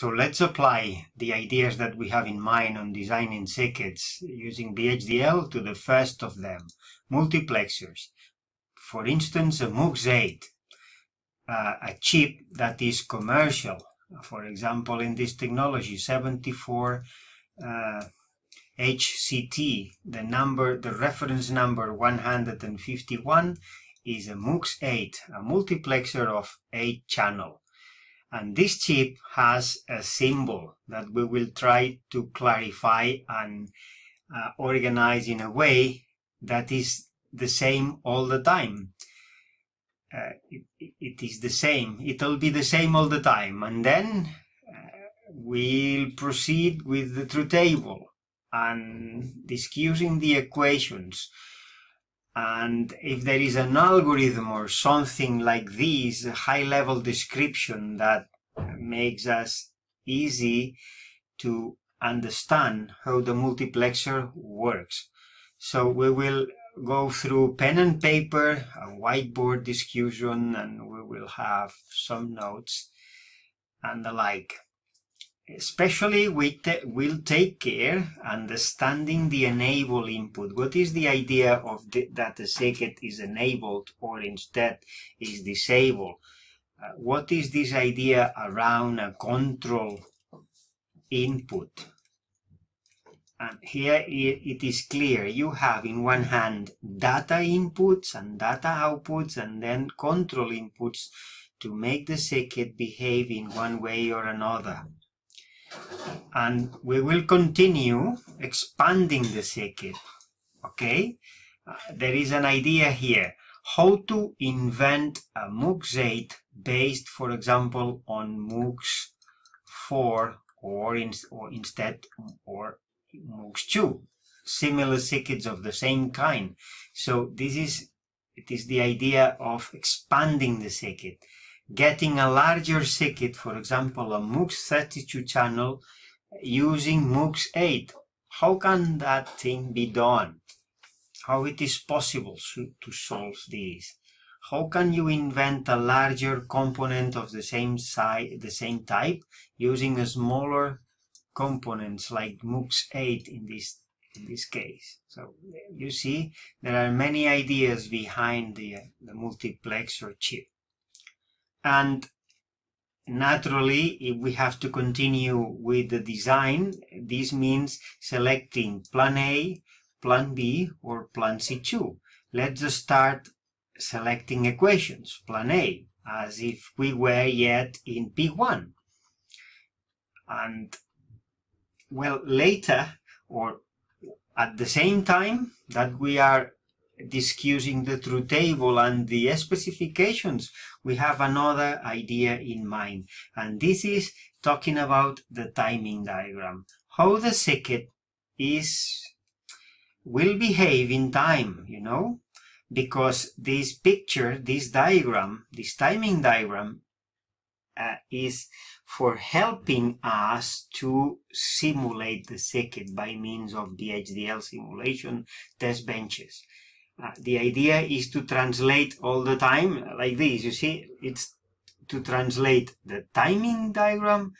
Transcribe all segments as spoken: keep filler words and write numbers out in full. So let's apply the ideas that we have in mind on designing circuits using V H D L to the first of them, multiplexers. For instance, a MUX eight, uh, a chip that is commercial. For example, in this technology, seventy-four H C T, the number, the reference number one hundred fifty-one is a MUX eight, a multiplexer of eight channel. And this chip has a symbol that we will try to clarify and uh, organize in a way that is the same all the time. Uh, it, it is the same. It'll be the same all the time. And then uh, we'll proceed with the truth table and discussing the equations. And if there is an algorithm or something like this, a high-level description that makes us easy to understand how the multiplexer works. So we will go through pen and paper, a whiteboard discussion, and we will have some notes and the like. Especially, we will take care understanding the enable input. What is the idea of the, that the circuit is enabled or instead is disabled? Uh, what is this idea around a control input? And here it is clear. You have in one hand data inputs and data outputs and then control inputs to make the circuit behave in one way or another. And we will continue expanding the circuit, okay? Uh, there is an idea here, how to invent a MUX eight based, for example, on MUX four or, in, or instead or MUX two, similar circuits of the same kind. So this is, it is the idea of expanding the circuit. Getting a larger circuit, for example, a MUX thirty-two channel using MUX eight. How can that thing be done? How it is possible to solve this? How can you invent a larger component of the same size, the same type, using a smaller components like MUX eight in this in this case? So you see, there are many ideas behind the the multiplexer chip. And naturally, if we have to continue with the design, this means selecting plan A, plan B, or plan C two. Let's just start selecting equations, plan A, as if we were yet in P one. And, well, later, or at the same time that we are discussing the truth table and the specifications, we have another idea in mind, and this is talking about the timing diagram, how the circuit is will behave in time, you know, because this picture, this diagram, this timing diagram uh, is for helping us to simulate the circuit by means of V H D L simulation test benches. Uh, the idea is to translate all the time like this. You see, it's to translate the timing diagram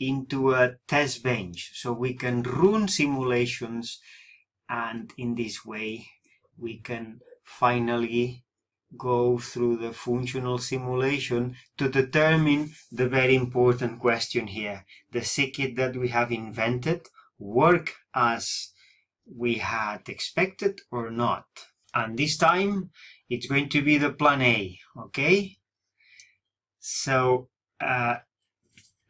into a test bench so we can run simulations, and in this way we can finally go through the functional simulation to determine the very important question here. The circuit that we have invented work as we had expected or not? And this time it's going to be the plan A, okay? So uh,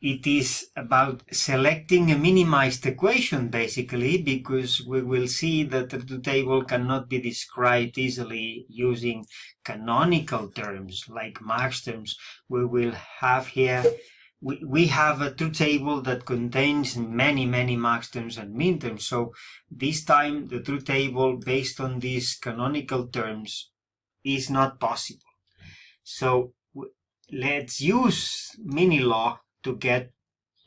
it is about selecting a minimized equation, basically, because we will see that the table cannot be described easily using canonical terms like Marx terms. We will have here, we, we have a truth table that contains many, many Max terms and min terms. So this time the truth table based on these canonical terms is not possible. So let's use Minilog to get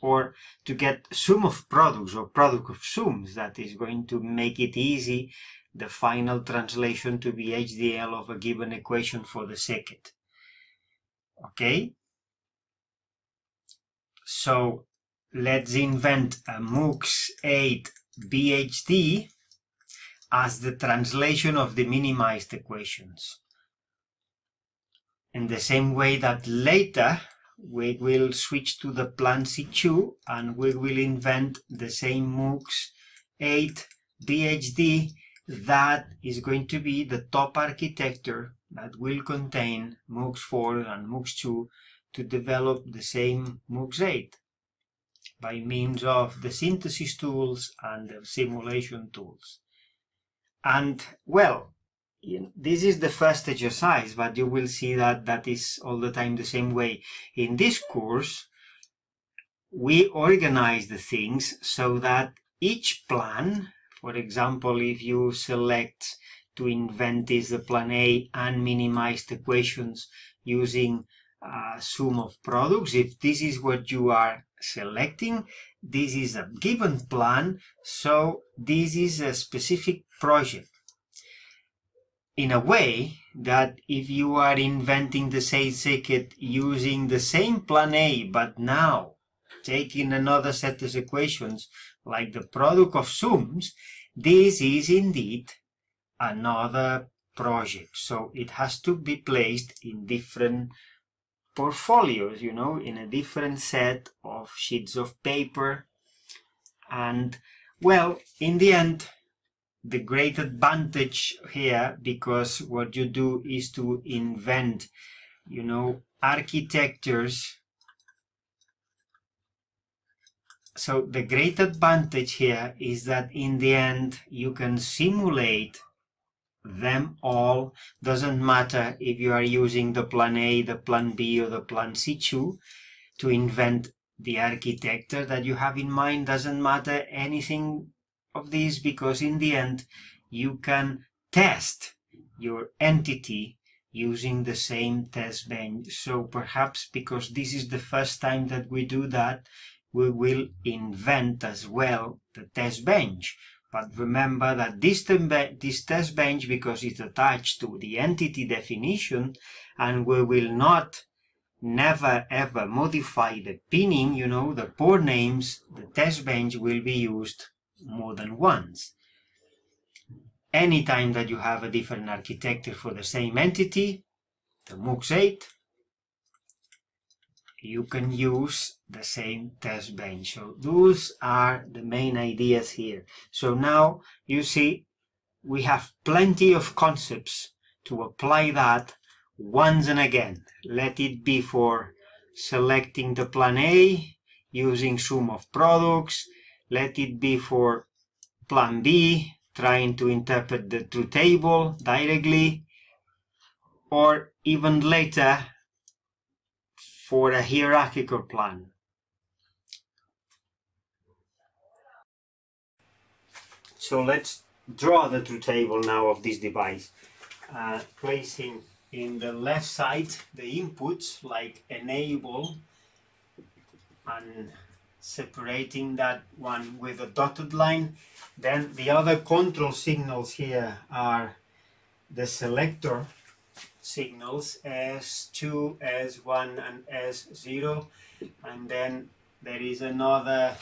or to get sum of products or product of sums. That is going to make it easy, the final translation to be H D L of a given equation for the circuit. Okay? So let's invent a MUX eight V H D as the translation of the minimized equations. In the same way that later we will switch to the plan C two and we will invent the same MUX eight V H D that is going to be the top architecture that will contain MUX four and MUX two to develop the same MUX eight by means of the synthesis tools and the simulation tools. And well, this is the first exercise, but you will see that that is all the time the same way. In this course, we organize the things so that each plan, for example, if you select to invent is the plan A and minimized equations using a sum of products, if this is what you are selecting, this is a given plan, so this is a specific project. In a way that if you are inventing the same circuit using the same plan A, but now taking another set of equations like the product of sums, this is indeed another project. So it has to be placed in different portfolios, you know, in a different set of sheets of paper. And well, in the end, the great advantage here, because what you do is to invent, you know, architectures. So the great advantage here is that in the end you can simulate them all. Doesn't matter if you are using the plan A, the plan B, or the plan C two to invent the architecture that you have in mind. Doesn't matter anything of these, because in the end you can test your entity using the same test bench. So perhaps because this is the first time that we do that, we will invent as well the test bench. But remember that this, this test bench, because it's attached to the entity definition, and we will not never ever modify the pinning, you know, the port names, the test bench will be used more than once. Anytime that you have a different architecture for the same entity, the MUX eight, you can use the same test bench. So those are the main ideas here. So now you see we have plenty of concepts to apply that once and again. Let it be for selecting the plan A using sum of products. Let it be for plan B, trying to interpret the truth table directly, or even later for a hierarchical plan. So let's draw the truth table now of this device, uh, placing in the left side the inputs like enable and separating that one with a dotted line. Then the other control signals here are the selector signals S two, S one and S zero, and then there is another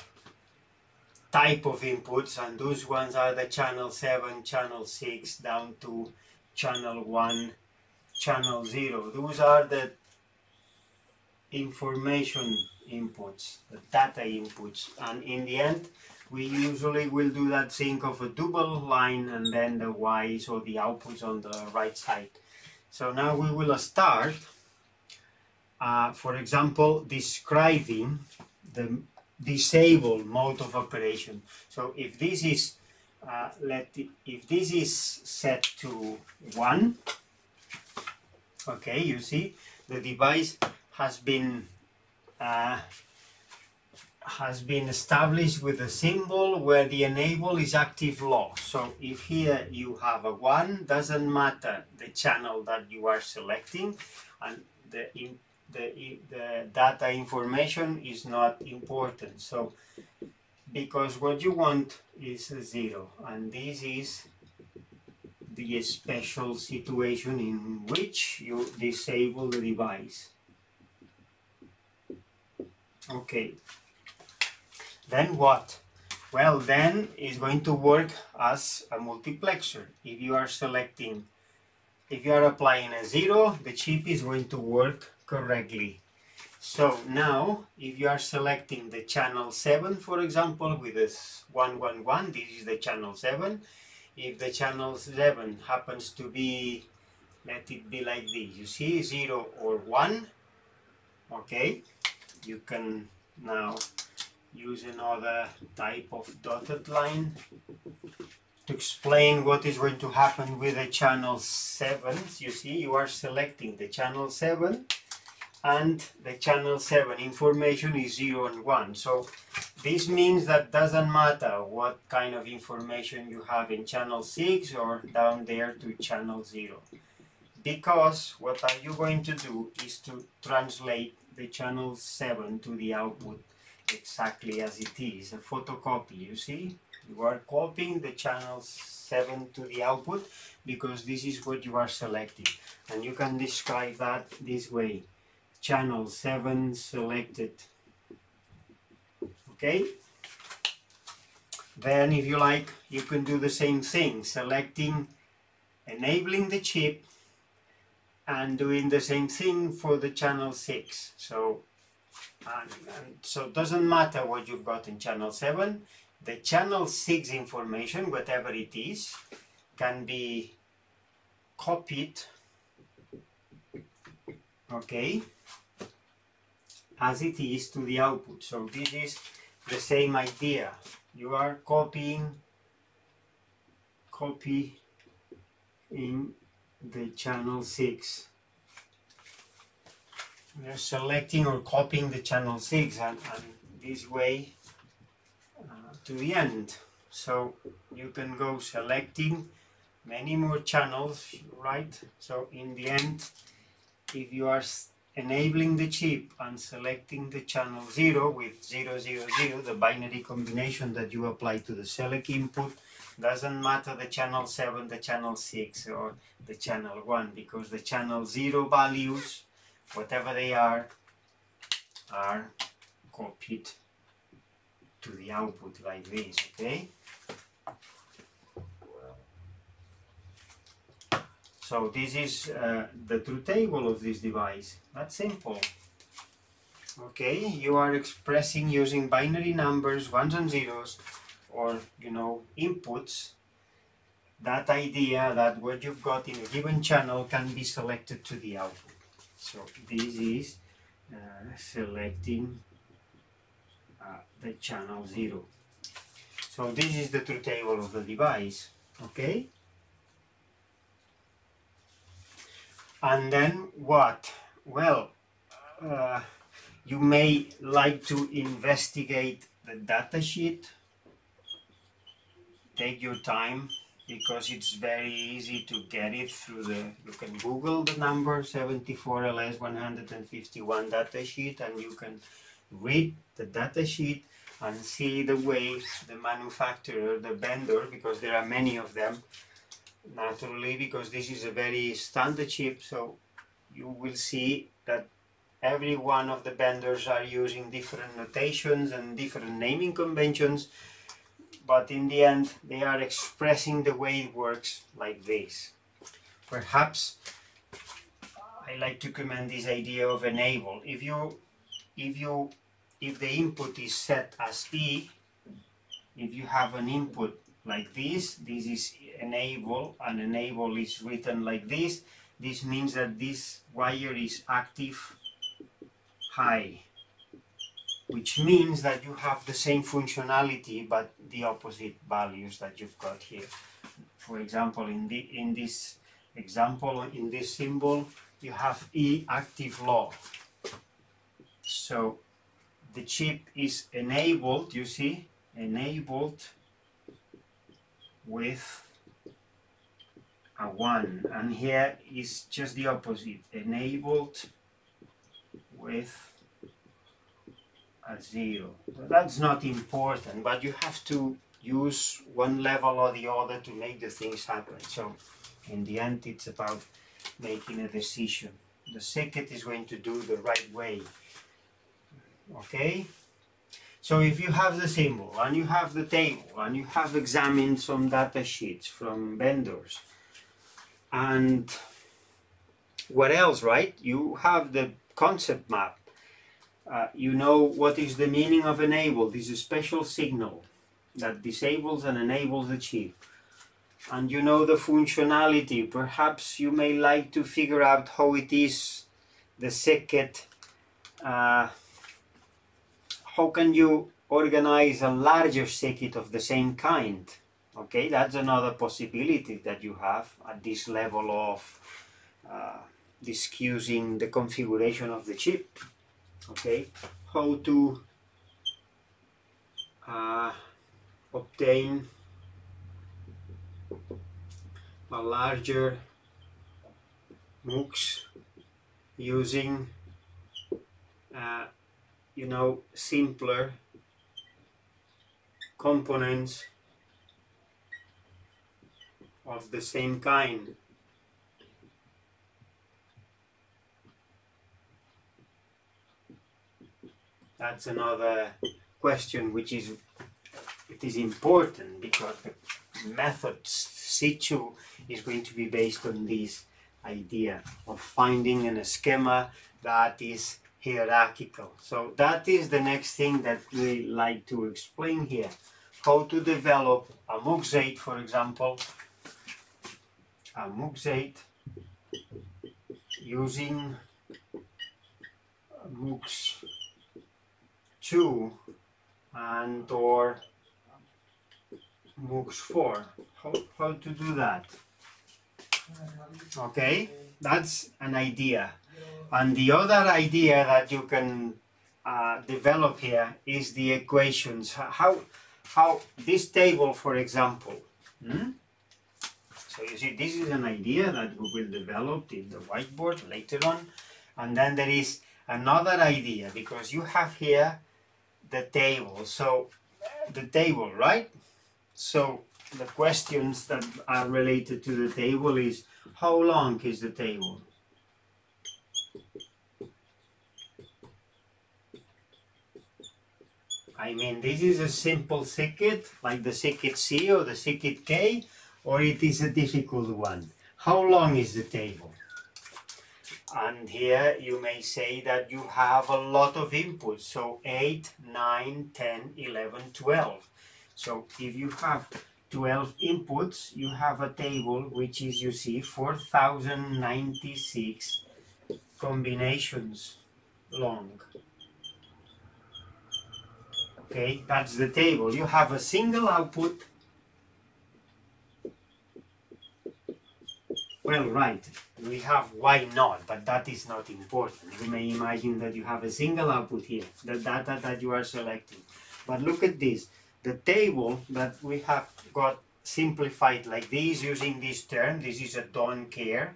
type of inputs, and those ones are the channel seven, channel six down to channel one, channel zero. Those are the information inputs, the data inputs, and in the end we usually will do that sync of a double line and then the Y's or the outputs on the right side. So now we will start uh, for example describing the disabled mode of operation. So if this is uh, let it, if this is set to one, okay, you see the device has been Uh, has been established with a symbol where the enable is active low. So if here you have a one, doesn't matter the channel that you are selecting, and the, in, the, the data information is not important. So because what you want is a zero, and this is the special situation in which you disable the device. Okay, then what? Well, then it's going to work as a multiplexer. If you are selecting, if you are applying a zero, the chip is going to work correctly. So now, if you are selecting the channel seven, for example, with this one one one, this is the channel seven. If the channel seven happens to be, let it be like this, you see, zero or one, okay, you can now use another type of dotted line to explain what is going to happen with the channel seven. You see, you are selecting the channel seven and the channel seven information is zero and one. So this means that doesn't matter what kind of information you have in channel six or down there to channel zero, because what are you going to do is to translate the channel seven to the output exactly as it is, a photocopy. You see, you are copying the channel seven to the output because this is what you are selecting, and you can describe that this way: channel seven selected. Okay, then if you like, you can do the same thing, selecting, enabling the chip and doing the same thing for the channel six. So And, and so it doesn't matter what you've got in channel seven, the channel six information, whatever it is, can be copied, okay, as it is to the output. So this is the same idea. You are copying, copy in the channel six. You're selecting or copying the channel six and, and this way uh, to the end. So you can go selecting many more channels, right? So in the end, if you are enabling the chip and selecting the channel zero with zero zero zero, the binary combination that you apply to the select input, doesn't matter the channel seven, the channel six or the channel one, because the channel zero values, whatever they are, are copied to the output like this, okay? So this is uh, the truth table of this device. That's simple. Okay, you are expressing using binary numbers, ones and zeros, or, you know, inputs, that idea that what you've got in a given channel can be selected to the output. So this is uh, selecting uh, the channel zero. So this is the truth table of the device, okay? And then what? Well, uh, you may like to investigate the data sheet. Take your time, because it's very easy to get it through the, you can Google the number seventy-four L S one fifty-one datasheet and you can read the datasheet and see the way the manufacturer, the vendor, because there are many of them, naturally, because this is a very standard chip, so you will see that every one of the vendors are using different notations and different naming conventions, but in the end, they are expressing the way it works like this. Perhaps I like to comment this idea of enable. If you, if you, if the input is set as E, if you have an input like this, this is enable, and enable is written like this. This means that this wire is active high, which means that you have the same functionality but the opposite values that you've got here. For example, in the in this example, in this symbol, you have E active low. So the chip is enabled, you see, enabled with a one. And here is just the opposite, enabled with a zero. That's not important, but you have to use one level or the other to make the things happen. So in the end, it's about making a decision. The circuit is going to do the right way. Okay, So if you have the symbol and you have the table and you have examined some data sheets from vendors and what else, right? You have the concept map. Uh, you know what is the meaning of enable. This is a special signal that disables and enables the chip. And you know the functionality. Perhaps you may like to figure out how it is the circuit. Uh, how can you organize a larger circuit of the same kind? Okay, that's another possibility that you have at this level of uh, discussing the configuration of the chip. Okay, how to uh, obtain a larger MUX using uh, you know, simpler components of the same kind. That's another question, which is it is important because the method situ is going to be based on this idea of finding an schema that is hierarchical. So that is the next thing that we like to explain here. How to develop a MUX eight, for example, a MUX eight using MUX two and or MUX four. How, how to do that? Okay, that's an idea. And the other idea that you can uh, develop here is the equations. How, how this table, for example. Hmm? So you see, this is an idea that we will develop in the whiteboard later on. And then there is another idea, because you have here the table. So the table, right? So the questions that are related to the table is, how long is the table? I mean, this is a simple circuit, like the circuit C or the circuit K, or it is a difficult one. How long is the table? And here you may say that you have a lot of inputs, so eight, nine, ten, eleven, twelve. So if you have twelve inputs, you have a table which is, you see, four thousand ninety-six combinations long. Okay, that's the table. You have a single output. Well, right, we have why not, but that is not important. You may imagine that you have a single output here, the data that you are selecting. But look at this, the table that we have got simplified like this using this term. This is a don't care.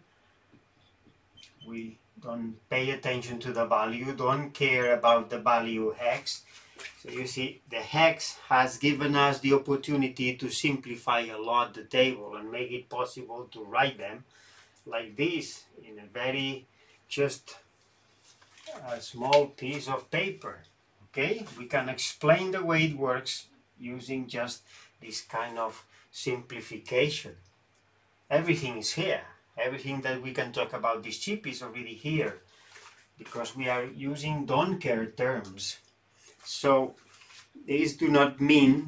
We don't pay attention to the value, don't care about the value hex. So you see, the hex has given us the opportunity to simplify a lot the table and make it possible to write them like this in a very just a small piece of paper. Okay, we can explain the way it works using just this kind of simplification. Everything is here. Everything that we can talk about this chip is already here because we are using don't care terms. So these do not mean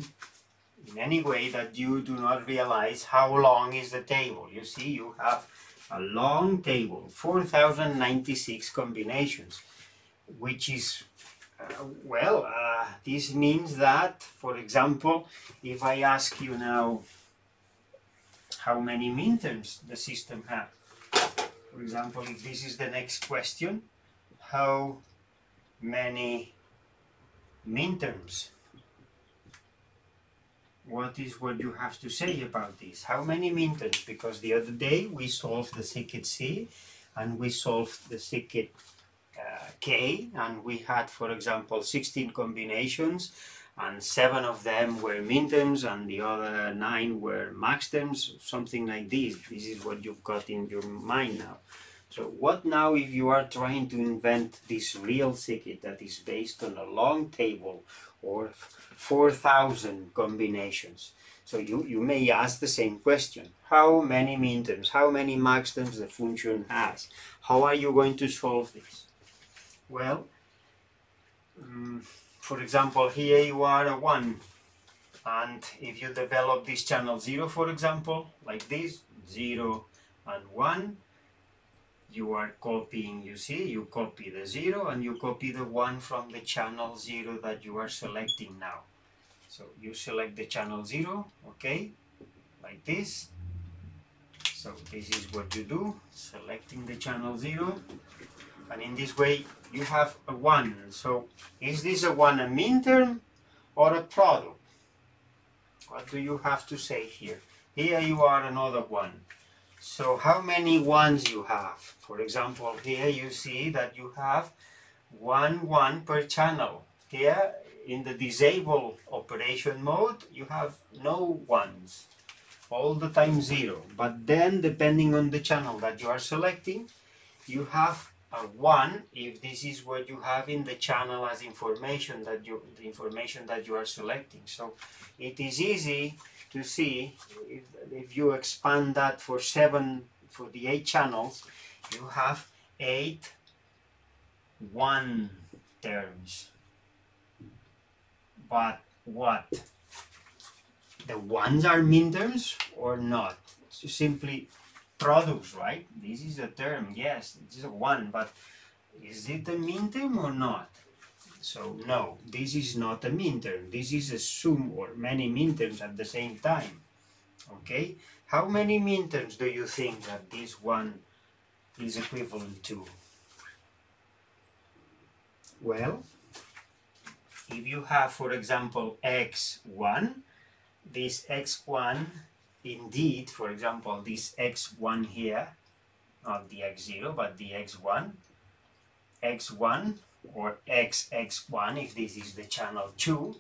in any way that you do not realize how long is the table. You see, you have a long table, four thousand ninety-six combinations, which is, uh, well, uh, this means that, for example, if I ask you now how many minterms the system has, for example, if this is the next question, how many minterms. What is what you have to say about this? How many minterms? Because the other day we solved the circuit C and we solved the circuit uh, K, and we had, for example, sixteen combinations, and seven of them were minterms and the other nine were maxterms, something like this. This is what you've got in your mind now. So what now if you are trying to invent this real circuit that is based on a long table or four thousand combinations. So you, you may ask the same question. How many minterms, how many maxterms the function has? How are you going to solve this? Well, um, for example, here you are a one. And if you develop this channel zero, for example, like this, zero and one, you are copying, you see, you copy the zero and you copy the one from the channel zero that you are selecting now. So you select the channel zero, okay, like this. So this is what you do, selecting the channel zero. And in this way, you have a one. So is this a one a minterm or a product? What do you have to say here? Here you are another one. So how many ones you have? For example, here you see that you have one one per channel. Here in the disable operation mode, you have no ones, all the time zero. But then depending on the channel that you are selecting, you have a one if this is what you have in the channel as information that you the information that you are selecting. So it is easy to see if, if you expand that for seven for the eight channels, you have eight one terms. But what? The ones are minterms or not? So simply products, right? This is a term, yes, it is a one, but is it a minterm or not? So no, this is not a minterm. This is a sum or many minterms at the same time. Okay? How many minterms do you think that this one is equivalent to? Well, if you have, for example, x one, this x one indeed, for example, this x one here, not the x zero, but the x one, x one or x x one, if this is the channel two,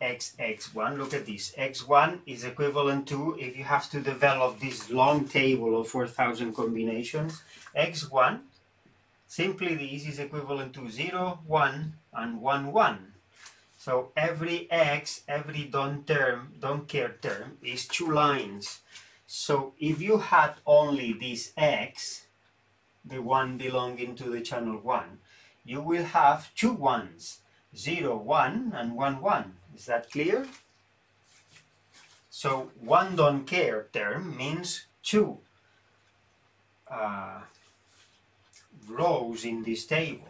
x x one, look at this, x one is equivalent to, if you have to develop this long table of four thousand combinations, x one, simply this is equivalent to zero, one, and one, one. So every x, every don't term, don't care term is two lines. So if you had only this x, the one belonging to the channel one, you will have two ones, zero, one, and one, one. Is that clear? So one don't care term means two uh, rows in this table.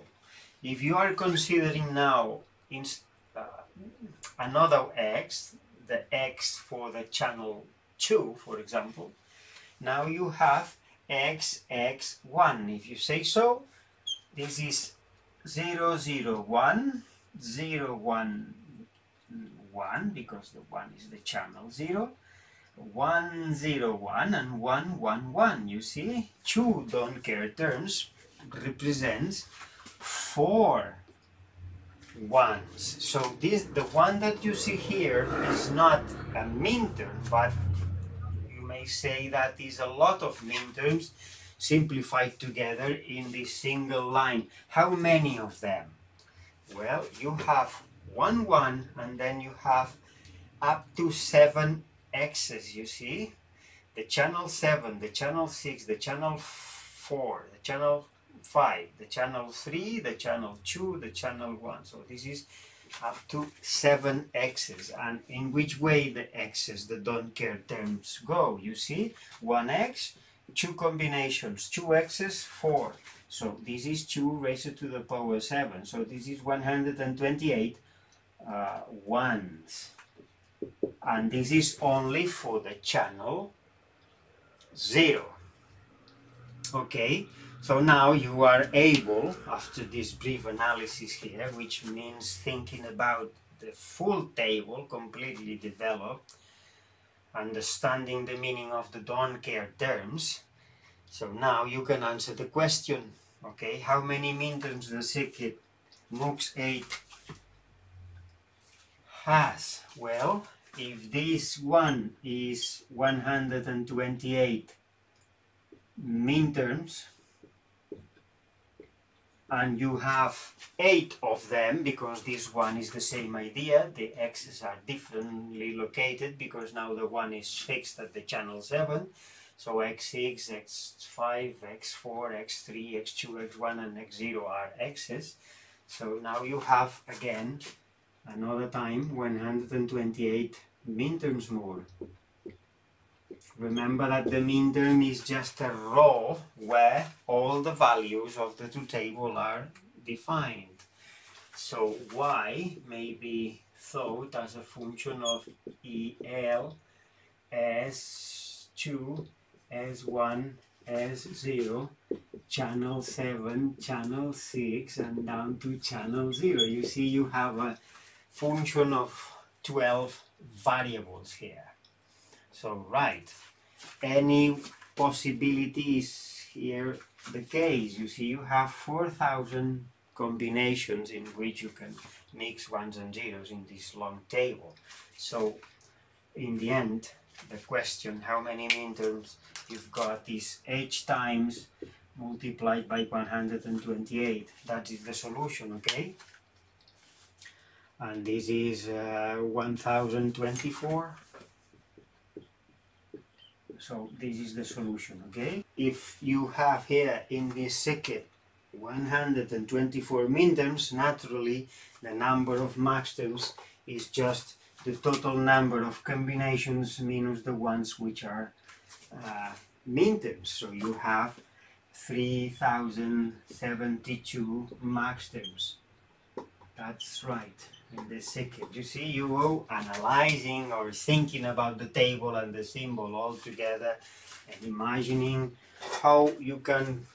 If you are considering now, instead another x, the x for the channel two, for example, now you have x x one. If you say so, this is zero, zero, one, zero, one, one, because the one is the channel zero, one, zero, one, and one, one, one. You see, two don't care terms represents four ones. So this, the one that you see here is not a minterm, but you may say that is a lot of minterms simplified together in this single line. How many of them? Well, you have one one and then you have up to seven x's, you see? The channel seven, the channel six, the channel four, the channel five, the channel three, the channel two, the channel one. So this is up to seven x's, and in which way the x's, the don't care terms go, you see, one x, two combinations, two x's, four. So this is two raised to the power seven. So this is one hundred twenty-eight uh, ones, and this is only for the channel zero. Okay. So now you are able, after this brief analysis here, which means thinking about the full table, completely developed, understanding the meaning of the don't care terms. So now you can answer the question, okay, how many minterms the circuit MUX eight has? Well, if this one is one hundred twenty-eight minterms, and you have eight of them, because this one is the same idea. The X's are differently located, because now the one is fixed at the channel seven. So X six, X five, X four, X three, X two, X one, and X zero are X's. So now you have, again, another time, one hundred twenty-eight minterms more. Remember that the minterm is just a row where all the values of the two tables are defined. So y may be thought as a function of E L, S two, S one, S zero, channel seven, channel six, and down to channel zero. You see, you have a function of twelve variables here. So, right, any possibility is here the case. You see, you have four thousand combinations in which you can mix ones and zeros in this long table. So, in the end, the question how many minterms you've got is h times multiplied by one hundred twenty-eight. That is the solution, okay? And this is uh, one thousand twenty-four. So this is the solution, okay? If you have here in this circuit one hundred twenty-four minterms, naturally the number of maxterms is just the total number of combinations minus the ones which are uh, minterms. So you have three thousand seventy-two maxterms. That's right. In the circuit, you see, you go analyzing or thinking about the table and the symbol all together and imagining how you can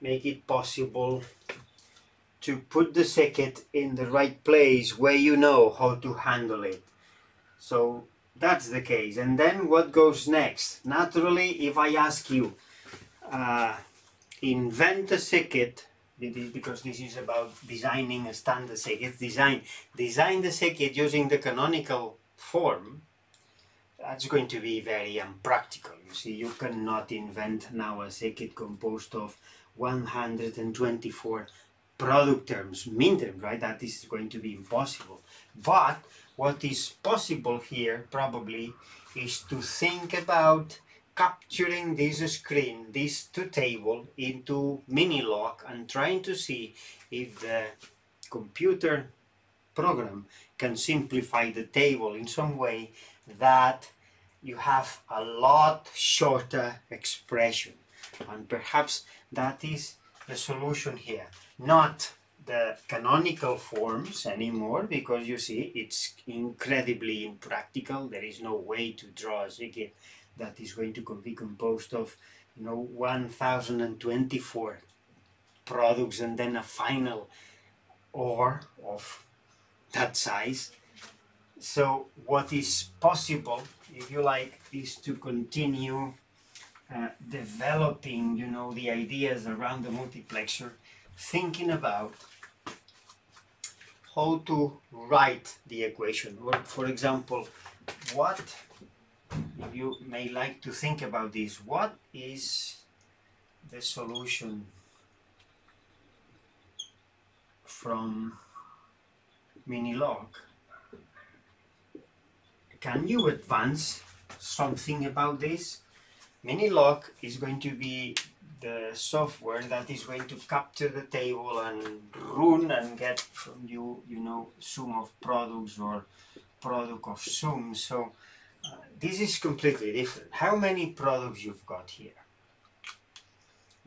make it possible to put the circuit in the right place where you know how to handle it. So that's the case. And then what goes next? Naturally, if I ask you uh, invent a circuit, because this is about designing a standard circuit, design design the circuit using the canonical form, that's going to be very impractical. You see, you cannot invent now a circuit composed of one hundred twenty-four product terms, minterms, right? That is going to be impossible. But what is possible here probably is to think about capturing this screen, this two table, into Minilog and trying to see if the computer program can simplify the table in some way that you have a lot shorter expression. And perhaps that is the solution here. Not the canonical forms anymore, because you see it's incredibly impractical. There is no way to draw a circuit that is going to be composed of, you know, one thousand twenty-four products and then a final OR of that size. So what is possible, if you like, is to continue uh, developing, you know, the ideas around the multiplexer, thinking about how to write the equation. Or, for example, what if you may like to think about this, what is the solution from Minilog? Can you advance something about this? Minilog is going to be the software that is going to capture the table and run and get from you, you know, sum of products or product of sum. So Uh, this is completely different. How many products you've got here?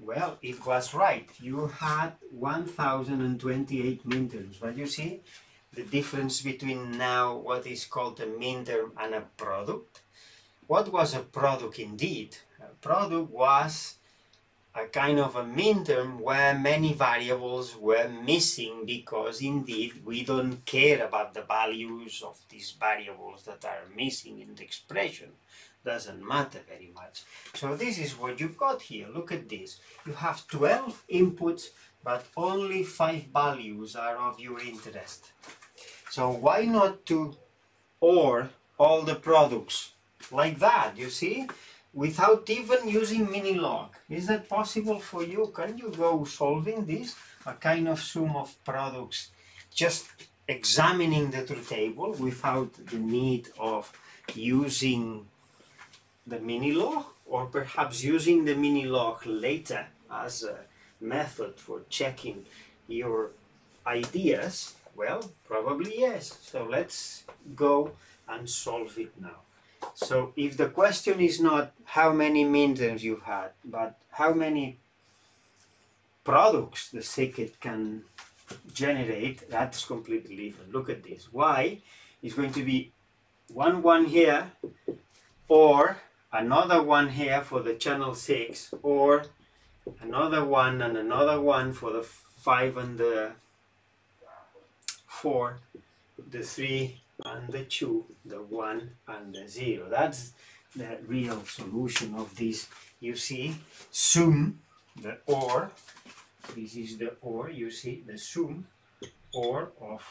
Well, it was right. You had one thousand twenty-eight minterms, but you see the difference between now what is called a minterm and a product. What was a product indeed? A product was a kind of a minterm where many variables were missing, because indeed we don't care about the values of these variables that are missing in the expression. Doesn't matter very much. So this is what you've got here. Look at this. You have twelve inputs, but only five values are of your interest. So why not to OR all the products like that, you see? Without even using Minilog. Is that possible for you? Can you go solving this? a kind of sum of products, just examining the truth table without the need of using the Minilog, or perhaps using the Minilog later as a method for checking your ideas? Well, probably yes. So let's go and solve it now. So if the question is not how many minterms you've had, but how many products the circuit can generate, that's completely different. Look at this. Y is going to be one one here, or another one here for the channel six, or another one and another one for the five and the four, the three and the two, the one and the zero. That's the real solution of this. You see, sum, the OR, this is the OR, you see, the sum, OR of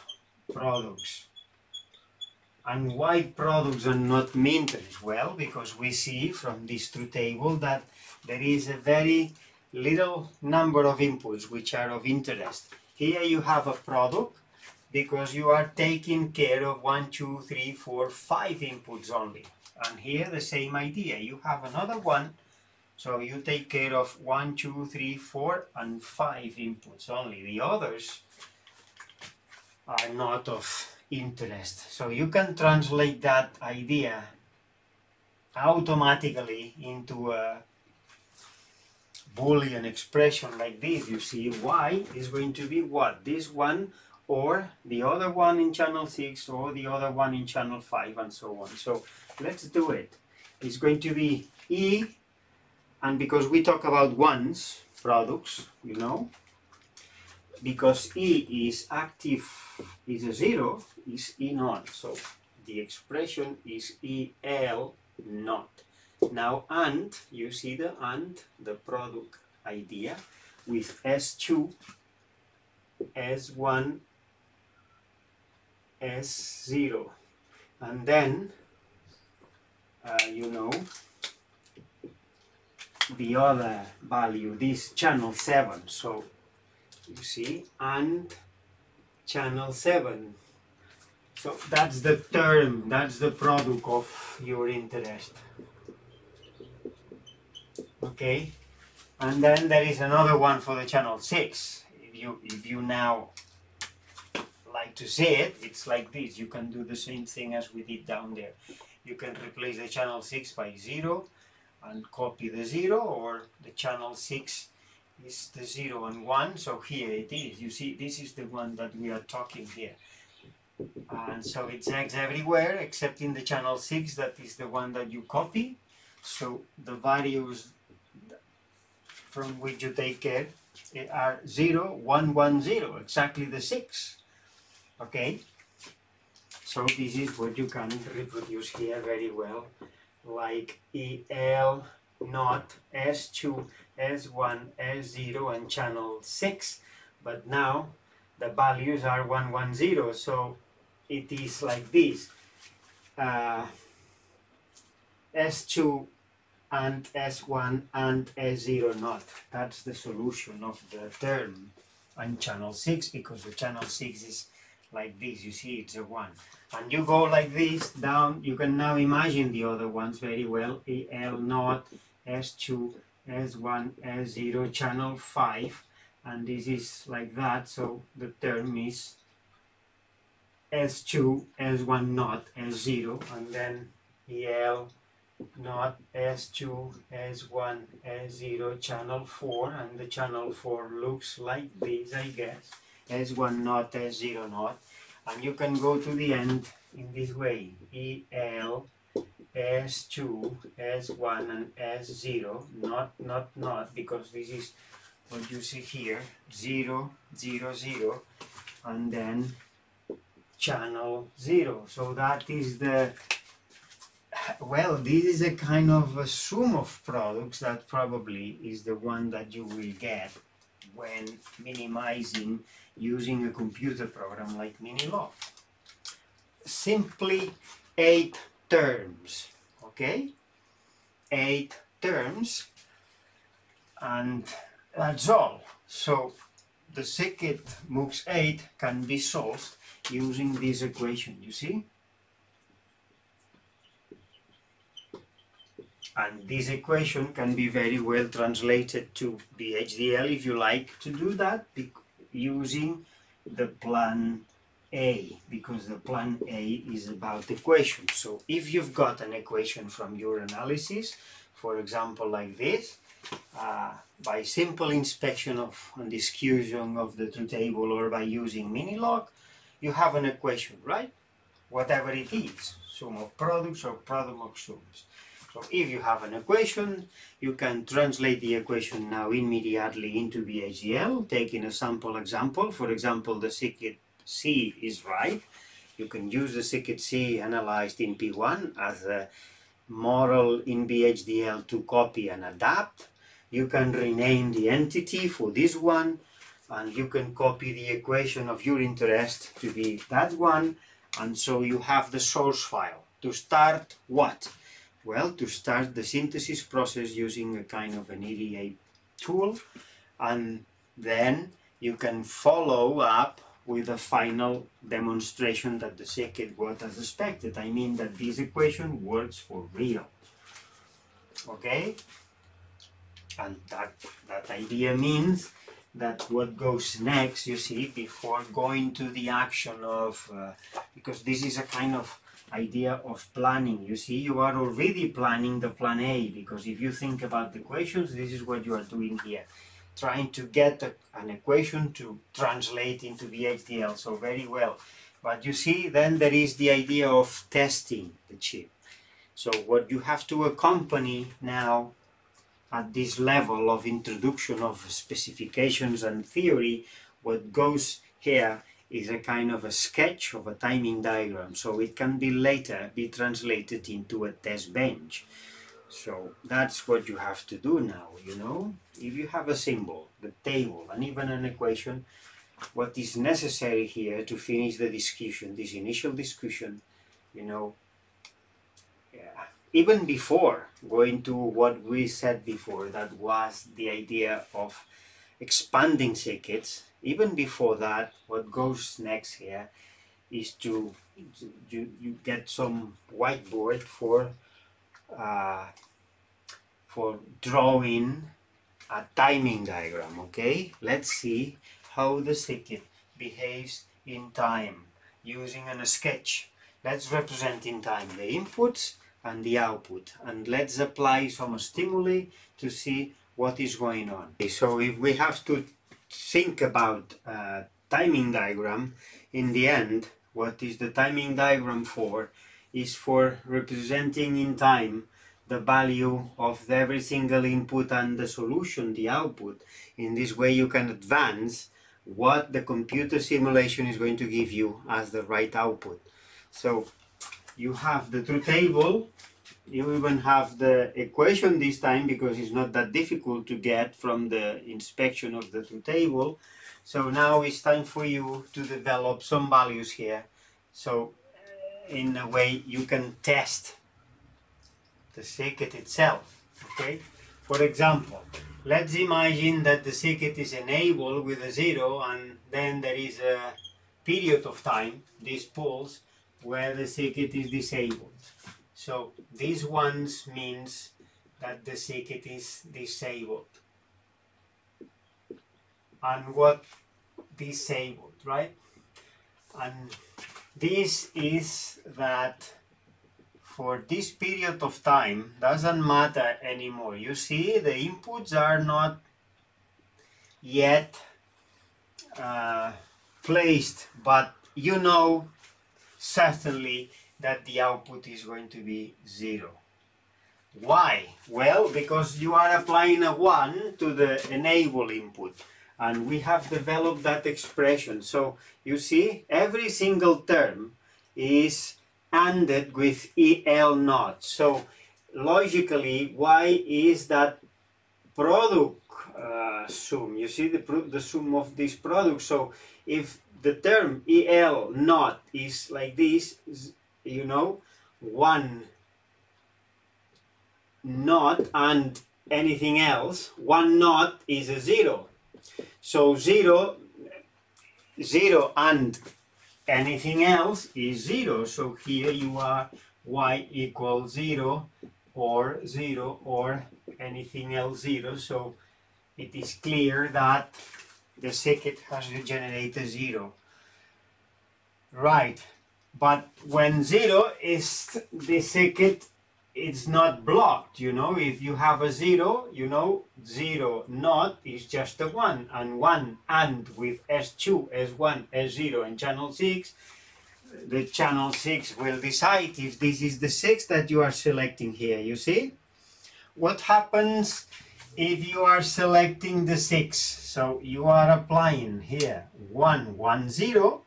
products. And why products are not minterms? Well, because we see from this truth table that there is a very little number of inputs which are of interest. Here you have a product because you are taking care of one, two, three, four, five inputs only. And here the same idea. You have another one, so you take care of one, two, three, four, and five inputs only. The others are not of interest. So you can translate that idea automatically into a Boolean expression like this. You see, Y is going to be what? This one, or the other one in channel six, or the other one in channel five, and so on. So let's do it. It's going to be E, and because we talk about ones, products, you know, because E is active, is a zero, is E naught. So the expression is E L naught. Now and, you see the and, the product idea with S two, S one, S zero. And then, uh, you know, the other value, this channel seven. So you see, and channel seven. So that's the term, that's the product of your interest. Okay, and then there is another one for the channel six. If you, if you now like to see it, it's like this. You can do the same thing as we did down there. You can replace the channel six by zero and copy the zero, or the channel six is the zero and one, so here it is. You see, this is the one that we are talking here. And so it zags everywhere except in the channel six, that is the one that you copy. So the values from which you take care are zero, one, one, zero, exactly the six. Okay? So this is what you can reproduce here very well, like E L naught, S two, S one, S zero, and channel six. But now the values are one, one, zero, so it is like this. uh, S two and S one and S zero naught. That's the solution of the term and channel six, because the channel six is like this. You see, it's a one, and you go like this down. You can now imagine the other ones very well. E L naught, S two, S one, S zero, channel five, and this is like that. So the term is S two, S one naught, S zero, and then E L naught, S two, S one, S zero, channel four, and the channel four looks like this, I guess. S one naught, S zero naught, and you can go to the end in this way. E L, S two, S one, and S zero, not, not, not, because this is what you see here, zero, zero, zero, and then channel zero. So that is the, well, this is a kind of a sum of products that probably is the one that you will get when minimizing using a computer program like Minilog. Simply eight terms, okay? Eight terms, and that's all. So the second MUX eight can be solved using this equation, you see? And this equation can be very well translated to the H D L if you like to do that, using the plan A, because the plan A is about equations. So if you've got an equation from your analysis, for example like this, uh, by simple inspection of and discussion of the truth table or by using Minilog, you have an equation, right? Whatever it is, sum of products or product of sums. So if you have an equation, you can translate the equation now immediately into V H D L, taking a sample example. For example, the circuit C is right. You can use the circuit C analyzed in P one as a model in V H D L to copy and adapt. You can rename the entity for this one, and you can copy the equation of your interest to be that one. And so you have the source file. To start what? Well, to start the synthesis process using a kind of an E D A tool, and then you can follow up with a final demonstration that the circuit was as expected. I mean that this equation works for real, okay? And that, that idea means that what goes next, you see, before going to the action of, uh, because this is a kind of idea of planning, you see, you are already planning the plan A, because if you think about the equations, this is what you are doing here, trying to get a, an equation to translate into the H D L, so very well. But you see, then there is the idea of testing the chip. So what you have to accompany now at this level of introduction of specifications and theory, what goes here is a kind of a sketch of a timing diagram, so it can be later be translated into a test bench. So that's what you have to do now, you know. If you have a symbol, the table, and even an equation, what is necessary here to finish the discussion, this initial discussion, you know, yeah. Even before going to what we said before, that was the idea of expanding circuits. Even before that, what goes next here is to you, you get some whiteboard for uh, for drawing a timing diagram, okay? Let's see how the circuit behaves in time using a sketch. Let's represent in time the inputs and the output, and let's apply some stimuli to see what is going on. Okay, so if we have to think about uh, timing diagram, in the end, what is the timing diagram for? Is for representing in time the value of every single input and the solution, the output. In this way you can advance what the computer simulation is going to give you as the right output. So you have the truth table, you even have the equation this time, because it's not that difficult to get from the inspection of the truth table. So now it's time for you to develop some values here. So in a way you can test the circuit itself, okay? For example, let's imagine that the circuit is enabled with a zero, and then there is a period of time, this pulse, where the circuit is disabled. So these ones means that the circuit is disabled. And what disabled, right? And this is that for this period of time doesn't matter anymore. You see, the inputs are not yet uh, placed, but you know certainly that the output is going to be zero. Why? Well, because you are applying a one to the enable input, and we have developed that expression. So you see, every single term is ANDed with E L naught. So logically, why is that product uh, sum? You see, the, the sum of this product. So if the term E L naught is like this, you know, one naught and anything else, one naught is a zero. So zero zero and anything else is zero. So here you are y equals zero or zero or anything else zero. So it is clear that the circuit has to generate a zero. Right, but when zero is the circuit, it's not blocked, you know. If you have a zero, you know, zero not is just a one, and one and with S two, S one, S zero and channel six, the channel six will decide if this is the six that you are selecting here, you see? What happens if you are selecting the six? So you are applying here one, one, zero,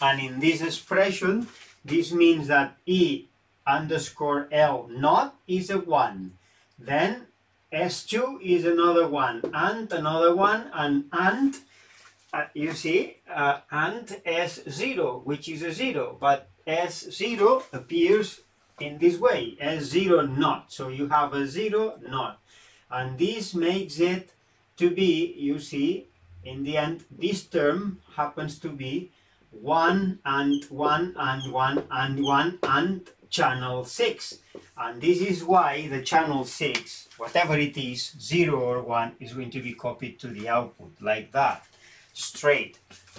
and in this expression, this means that E underscore L not is a one. Then S two is another one, and another one, and and uh, you see, uh, and S zero, which is a zero, but S zero appears in this way, S zero not. So you have a zero not. And this makes it to be, you see, in the end, this term happens to be one and one and one and one and channel six. And this is why the channel six, whatever it is, zero or one, is going to be copied to the output like that, straight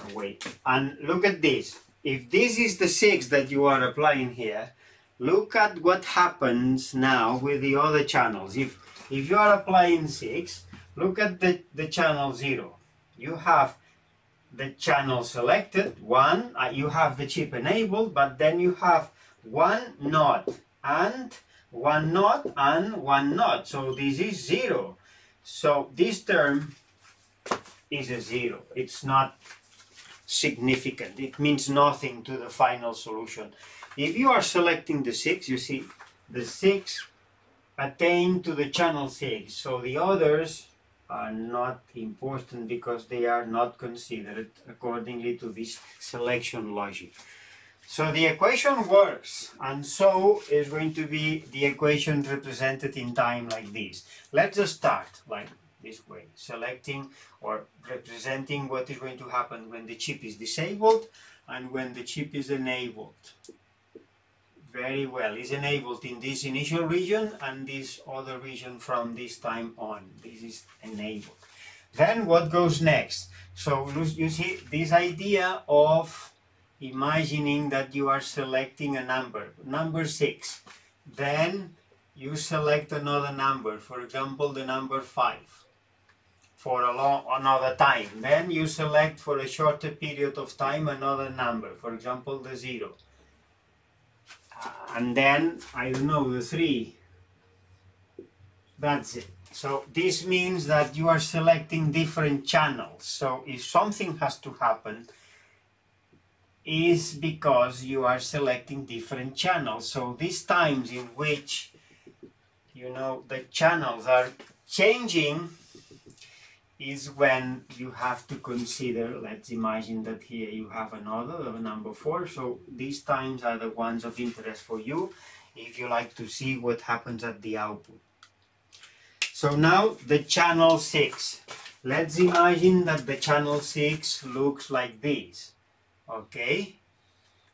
away. And look at this. If this is the six that you are applying here, look at what happens now with the other channels. If If you are applying six, look at the, the channel zero. You have the channel selected, one, uh, you have the chip enabled, but then you have one not, and one not, and one not. So this is zero. So this term is a zero. It's not significant. It means nothing to the final solution. If you are selecting the six, you see the six attain to the channel six, so the others are not important because they are not considered accordingly to this selection logic. So the equation works, and so is going to be the equation represented in time like this. Let's just start like this way, selecting or representing what is going to happen when the chip is disabled and when the chip is enabled. Very well, is enabled in this initial region and this other region from this time on. This is enabled. Then what goes next? So you see this idea of imagining that you are selecting a number, number six. Then you select another number, for example, the number five for a long, another time. Then you select for a shorter period of time another number, for example, the zero. And then, I don't know, the three. That's it. So this means that you are selecting different channels. So if something has to happen, is because you are selecting different channels. So these times in which, you know, the channels are changing is when you have to consider, let's imagine that here you have another, number four, so these times are the ones of interest for you, if you like to see what happens at the output. So now the channel six. Let's imagine that the channel six looks like this, okay?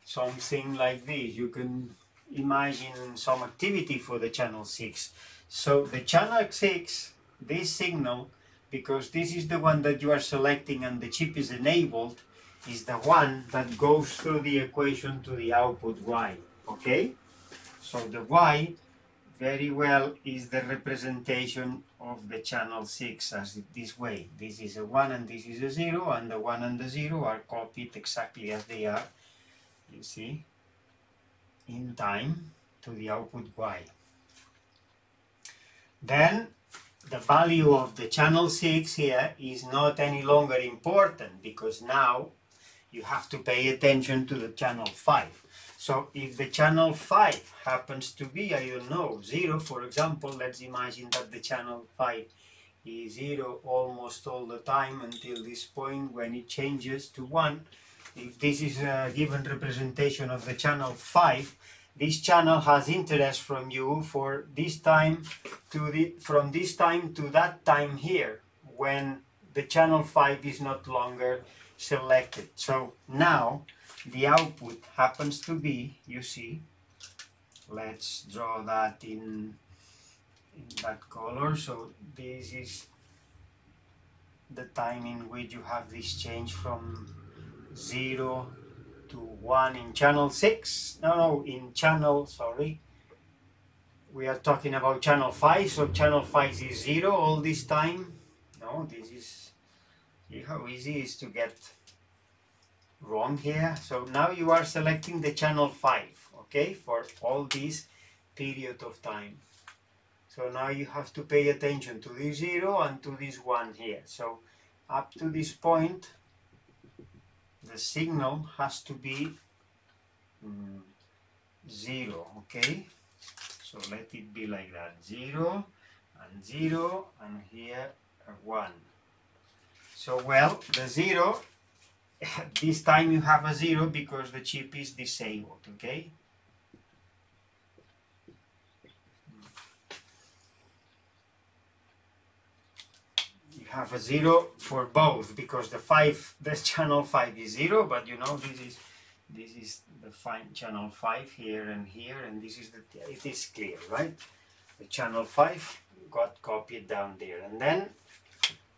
Something like this. You can imagine some activity for the channel six. So the channel six, this signal, because this is the one that you are selecting and the chip is enabled, is the one that goes through the equation to the output Y, okay? So the Y, very well, is the representation of the channel six as this way. This is a one and this is a zero, and the one and the zero are copied exactly as they are, you see, in time to the output Y. Then, the value of the channel six here is not any longer important because now you have to pay attention to the channel five. So if the channel five happens to be, I don't know, zero, for example, let's imagine that the channel five is zero almost all the time until this point when it changes to one. If this is a given representation of the channel five, this channel has interest from you for this time to the, from this time to that time here, when the channel five is not longer selected. So now the output happens to be, you see, let's draw that in, in that color. So this is the time in which you have this change from zero to one in channel six. No, no, in channel, sorry. We are talking about channel five, so channel five is zero all this time. No, this is, see how easy it is to get wrong here. So now you are selecting the channel five, okay, for all this period of time. So now you have to pay attention to this zero and to this one here. So up to this point, the signal has to be um, zero, okay? So let it be like that, zero and zero, and here one. So well, the zero, this time you have a zero because the chip is disabled, okay? You have a zero for both because the five, the channel five is zero, but you know this is this is the fine channel five here and here, and this is the, it is clear, right? The channel five got copied down there, and then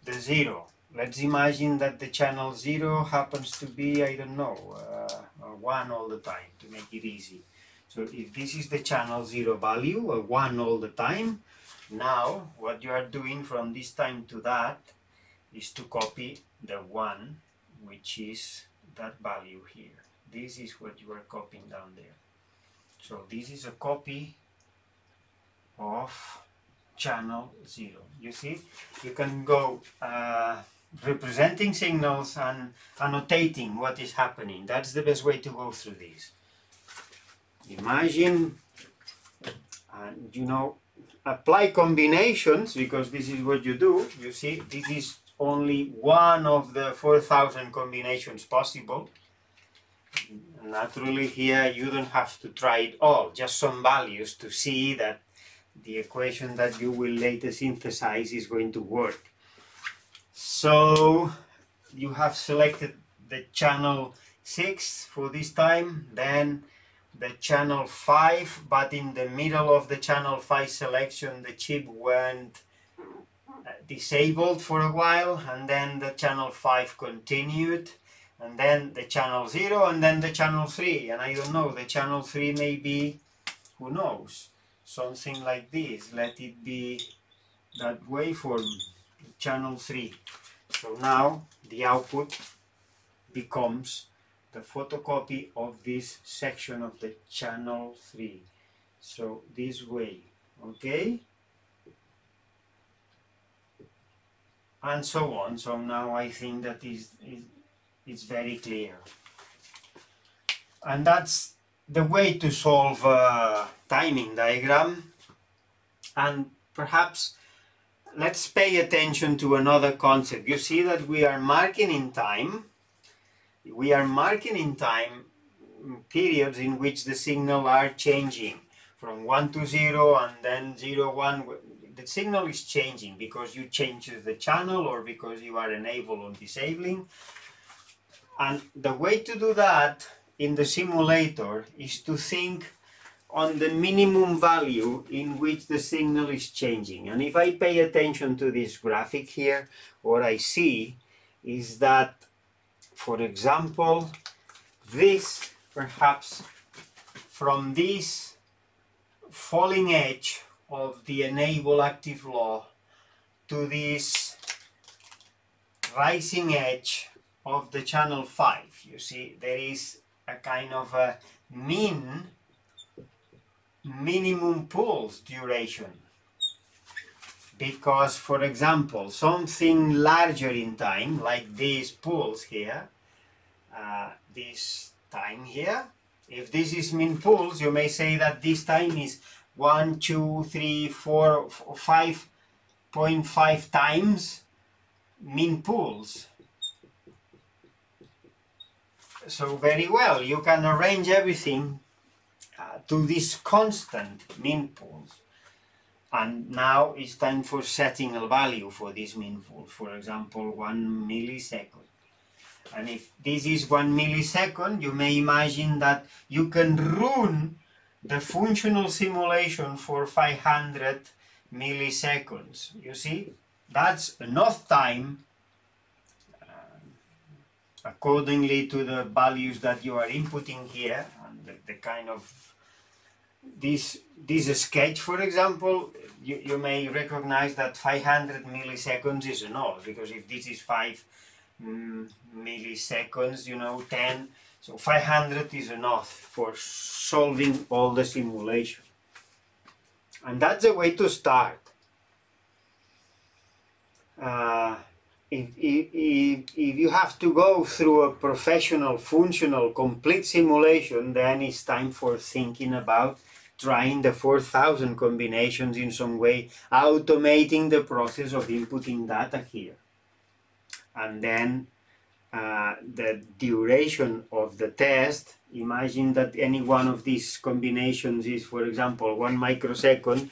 the zero. Let's imagine that the channel zero happens to be, I don't know, uh, a one all the time, to make it easy. So if this is the channel zero value, a one all the time, now what you are doing from this time to that is to copy the one, which is that value here. This is what you are copying down there. So this is a copy of channel zero. You see, you can go uh, representing signals and annotating what is happening. That's the best way to go through this. Imagine, and you know, apply combinations, because this is what you do. You see, this is only one of the four thousand combinations possible. Naturally, here you don't have to try it all, just some values to see that the equation that you will later synthesize is going to work. So you have selected the channel six for this time, then the channel five, but in the middle of the channel five selection the chip went disabled for a while, and then the channel five continued, and then the channel zero, and then the channel three, and I don't know, the channel three may be, who knows, something like this. Let it be that waveform, channel three. So now the output becomes the photocopy of this section of the channel three. So this way, okay? And so on. So now I think that is, is it's very clear. And that's the way to solve a timing diagram. And perhaps let's pay attention to another concept. You see that we are marking in time. We are marking in time periods in which the signal are changing from one to zero, and then zero, one. The signal is changing because you change the channel or because you are enabling or disabling. And the way to do that in the simulator is to think on the minimum value in which the signal is changing. And if I pay attention to this graphic here, what I see is that, for example, this, perhaps from this falling edge of the enable active law to this rising edge of the channel five, you see, there is a kind of a mean, minimum pulse duration, because, for example, something larger in time, like this pulse here, uh, this time here, if this is mean pulse, you may say that this time is one, two, three, four, five point five times mean pulse. So very well, you can arrange everything uh, to this constant mean pulse. And now it's time for setting a value for this mean pulse, for example, one millisecond. And if this is one millisecond, you may imagine that you can run the functional simulation for five hundred milliseconds. You see, that's enough time uh, accordingly to the values that you are inputting here, and the, the kind of this this sketch, for example, you, you may recognize that five hundred milliseconds is enough, because if this is five mm, milliseconds, you know, ten, so five hundred is enough for solving all the simulation. And that's a way to start. Uh, if, if, if you have to go through a professional, functional, complete simulation, then it's time for thinking about trying the four thousand combinations in some way, automating the process of inputting data here. And then uh, the duration of the test, imagine that any one of these combinations is, for example, one microsecond.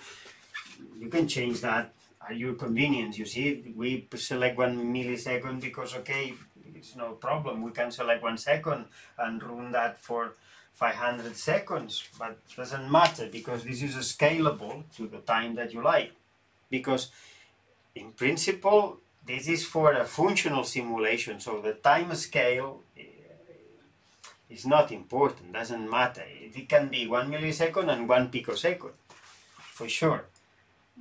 You can change that at your convenience. You see, we select one millisecond because, okay, it's no problem. We can select one second and run that for five hundred seconds, but it doesn't matter, because this is scalable to the time that you like. Because in principle, this is for a functional simulation, so the time scale is not important, doesn't matter. It can be one millisecond and one picosecond, for sure.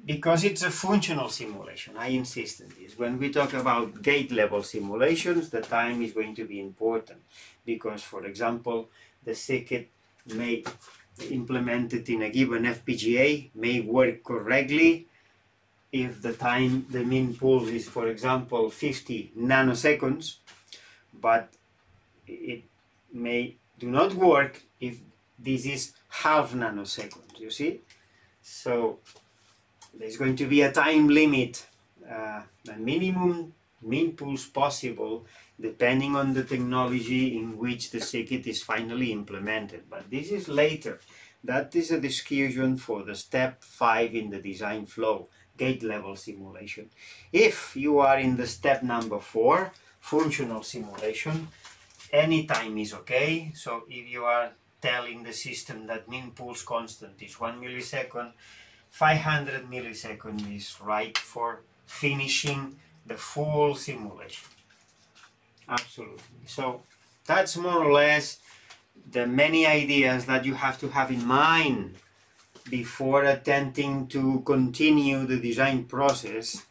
Because it's a functional simulation, I insist on this. When we talk about gate-level simulations, the time is going to be important. Because, for example, the circuit may implemented in a given F P G A may work correctly if the time, the mean pulse is, for example, fifty nanoseconds, but it may do not work if this is half nanoseconds, you see? So there's going to be a time limit, uh, a minimum mean pulse possible, depending on the technology in which the circuit is finally implemented. But this is later. That is a discussion for the step five in the design flow, gate level simulation. If you are in the step number four, functional simulation, any time is okay. So if you are telling the system that mean pulse constant is one millisecond, five hundred milliseconds is right for finishing the full simulation. Absolutely. So that's more or less the many ideas that you have to have in mind before attempting to continue the design process,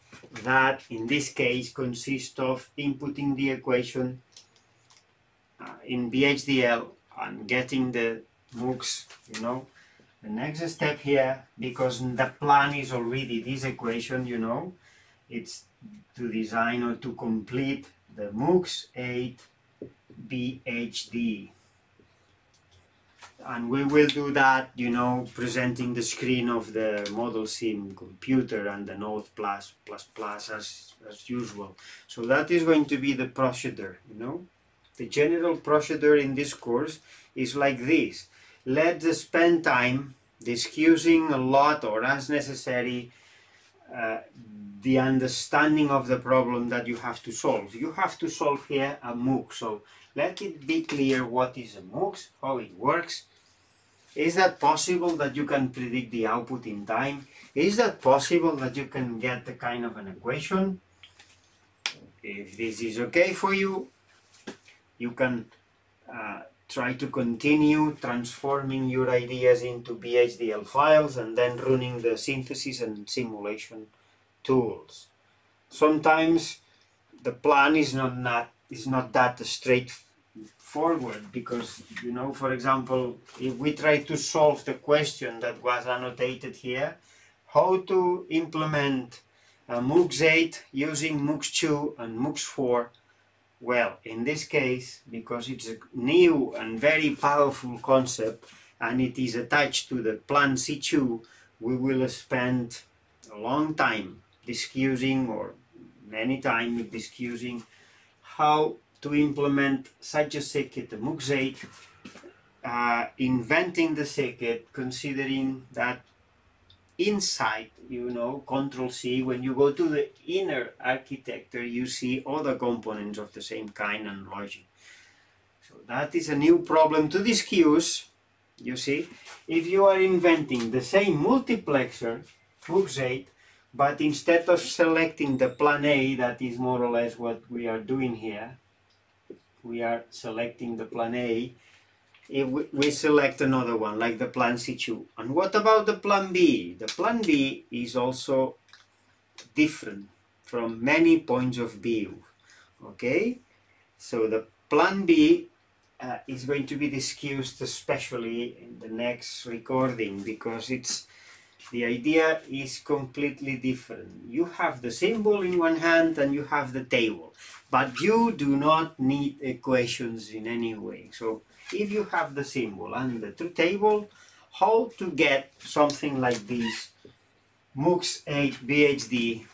that in this case consists of inputting the equation uh, in V H D L and getting the MUX, you know. The next step here, because the plan is already this equation, you know, it's to design or to complete the MUX eight V H D. And we will do that, you know, presenting the screen of the ModelSim computer and the node plus, plus, plus as, as usual. So that is going to be the procedure, you know. The general procedure in this course is like this. Let's spend time discussing a lot, or as necessary, uh, the understanding of the problem that you have to solve. You have to solve here a MUX. So let it be clear what is a MUX, how it works. Is that possible that you can predict the output in time? Is that possible that you can get the kind of an equation? If this is okay for you, you can uh, try to continue transforming your ideas into V H D L files and then running the synthesis and simulation tools. Sometimes the plan is not, not, is not that straightforward, because, you know, for example, if we try to solve the question that was annotated here, how to implement a MUX eight using MUX two and MUX four, well, in this case, because it's a new and very powerful concept and it is attached to the plan C two, we will spend a long time discussing, or many time discussing, how to implement such a circuit, the MUX eight, uh, inventing the circuit, considering that inside, you know, Control C, when you go to the inner architecture, you see other components of the same kind and logic. So that is a new problem to these queues. You see, if you are inventing the same multiplexer, MUX eight, but instead of selecting the plan A, that is more or less what we are doing here, we are selecting the plan A, if we, we select another one, like the plan C two. And what about the plan B? The plan B is also different from many points of view, okay? So the plan B uh, is going to be discussed especially in the next recording, because it's the idea is completely different. You have the symbol in one hand and you have the table, but you do not need equations in any way. So if you have the symbol and the two table, how to get something like this MUX eight V H D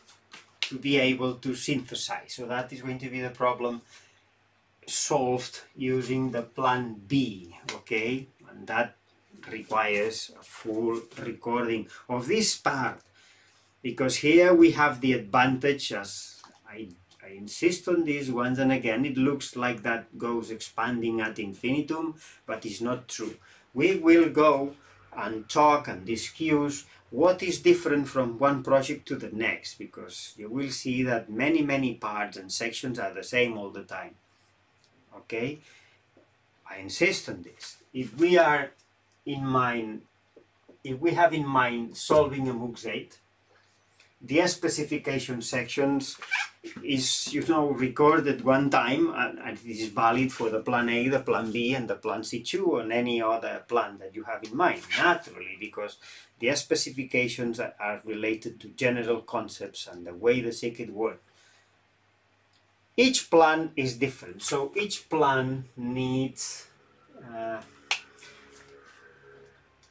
to be able to synthesize? So that is going to be the problem solved using the plan B, okay? And that requires a full recording of this part, because here we have the advantage, as I, I insist on this once and again, it looks like that goes expanding ad infinitum, but it's not true. We will go and talk and discuss what is different from one project to the next, because you will see that many, many parts and sections are the same all the time, okay? I insist on this. If we are in mind, if we have in mind solving a MUX eight, the specification sections is, you know, recorded one time, and, and it is valid for the plan A, the plan B, and the plan C two, and any other plan that you have in mind, naturally, because the specifications are, are related to general concepts and the way the circuit works. Each plan is different, so each plan needs uh,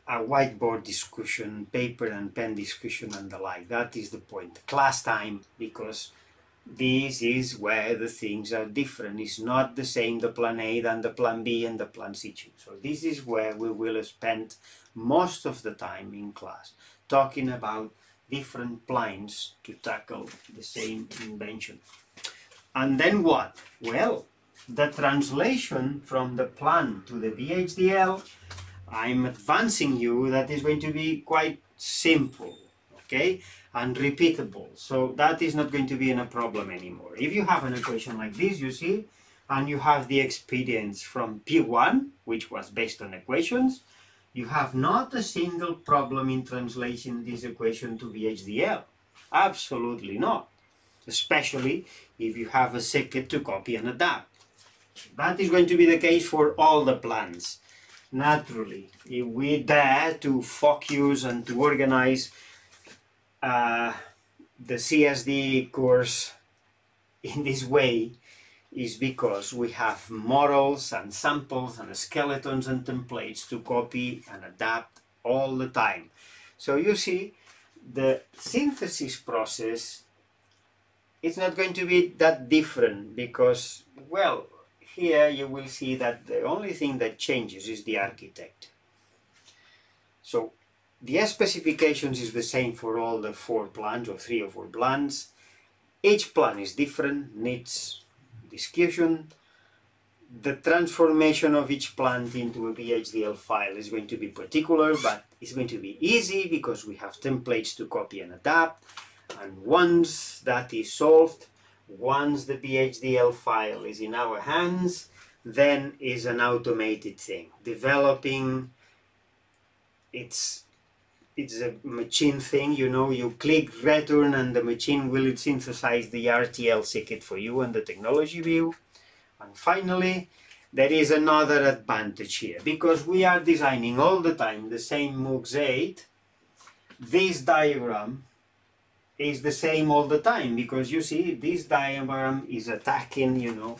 a whiteboard discussion, paper and pen discussion, and the like. That is the point. Class time, because this is where the things are different. It's not the same, the plan A than the plan B and the plan C two. So this is where we will spend most of the time in class, talking about different plans to tackle the same invention. And then what? Well, the translation from the plan to the V H D L, I'm advancing you, that is going to be quite simple, okay, and repeatable. So that is not going to be a problem anymore. If you have an equation like this, you see, and you have the experience from P one, which was based on equations, you have not a single problem in translating this equation to V H D L. Absolutely not. Especially if you have a circuit to copy and adapt. That is going to be the case for all the plans. Naturally, if we dare to focus and to organize uh, the C S D course in this way, is because we have models and samples and skeletons and templates to copy and adapt all the time. So you see, the synthesis process is not going to be that different, because, well, here you will see that the only thing that changes is the architecture. So the specifications is the same for all the four plans, or three or four plans. Each plan is different, needs discussion. The transformation of each plant into a V H D L file is going to be particular, but it's going to be easy because we have templates to copy and adapt. And once that is solved, once the V H D L file is in our hands, then is an automated thing. Developing, it's, it's a machine thing, you know, you click return and the machine will synthesize the R T L circuit for you and the technology view. And finally, there is another advantage here, because we are designing all the time the same MUX eight, this diagram is the same all the time, because you see this diagram is attacking, you know,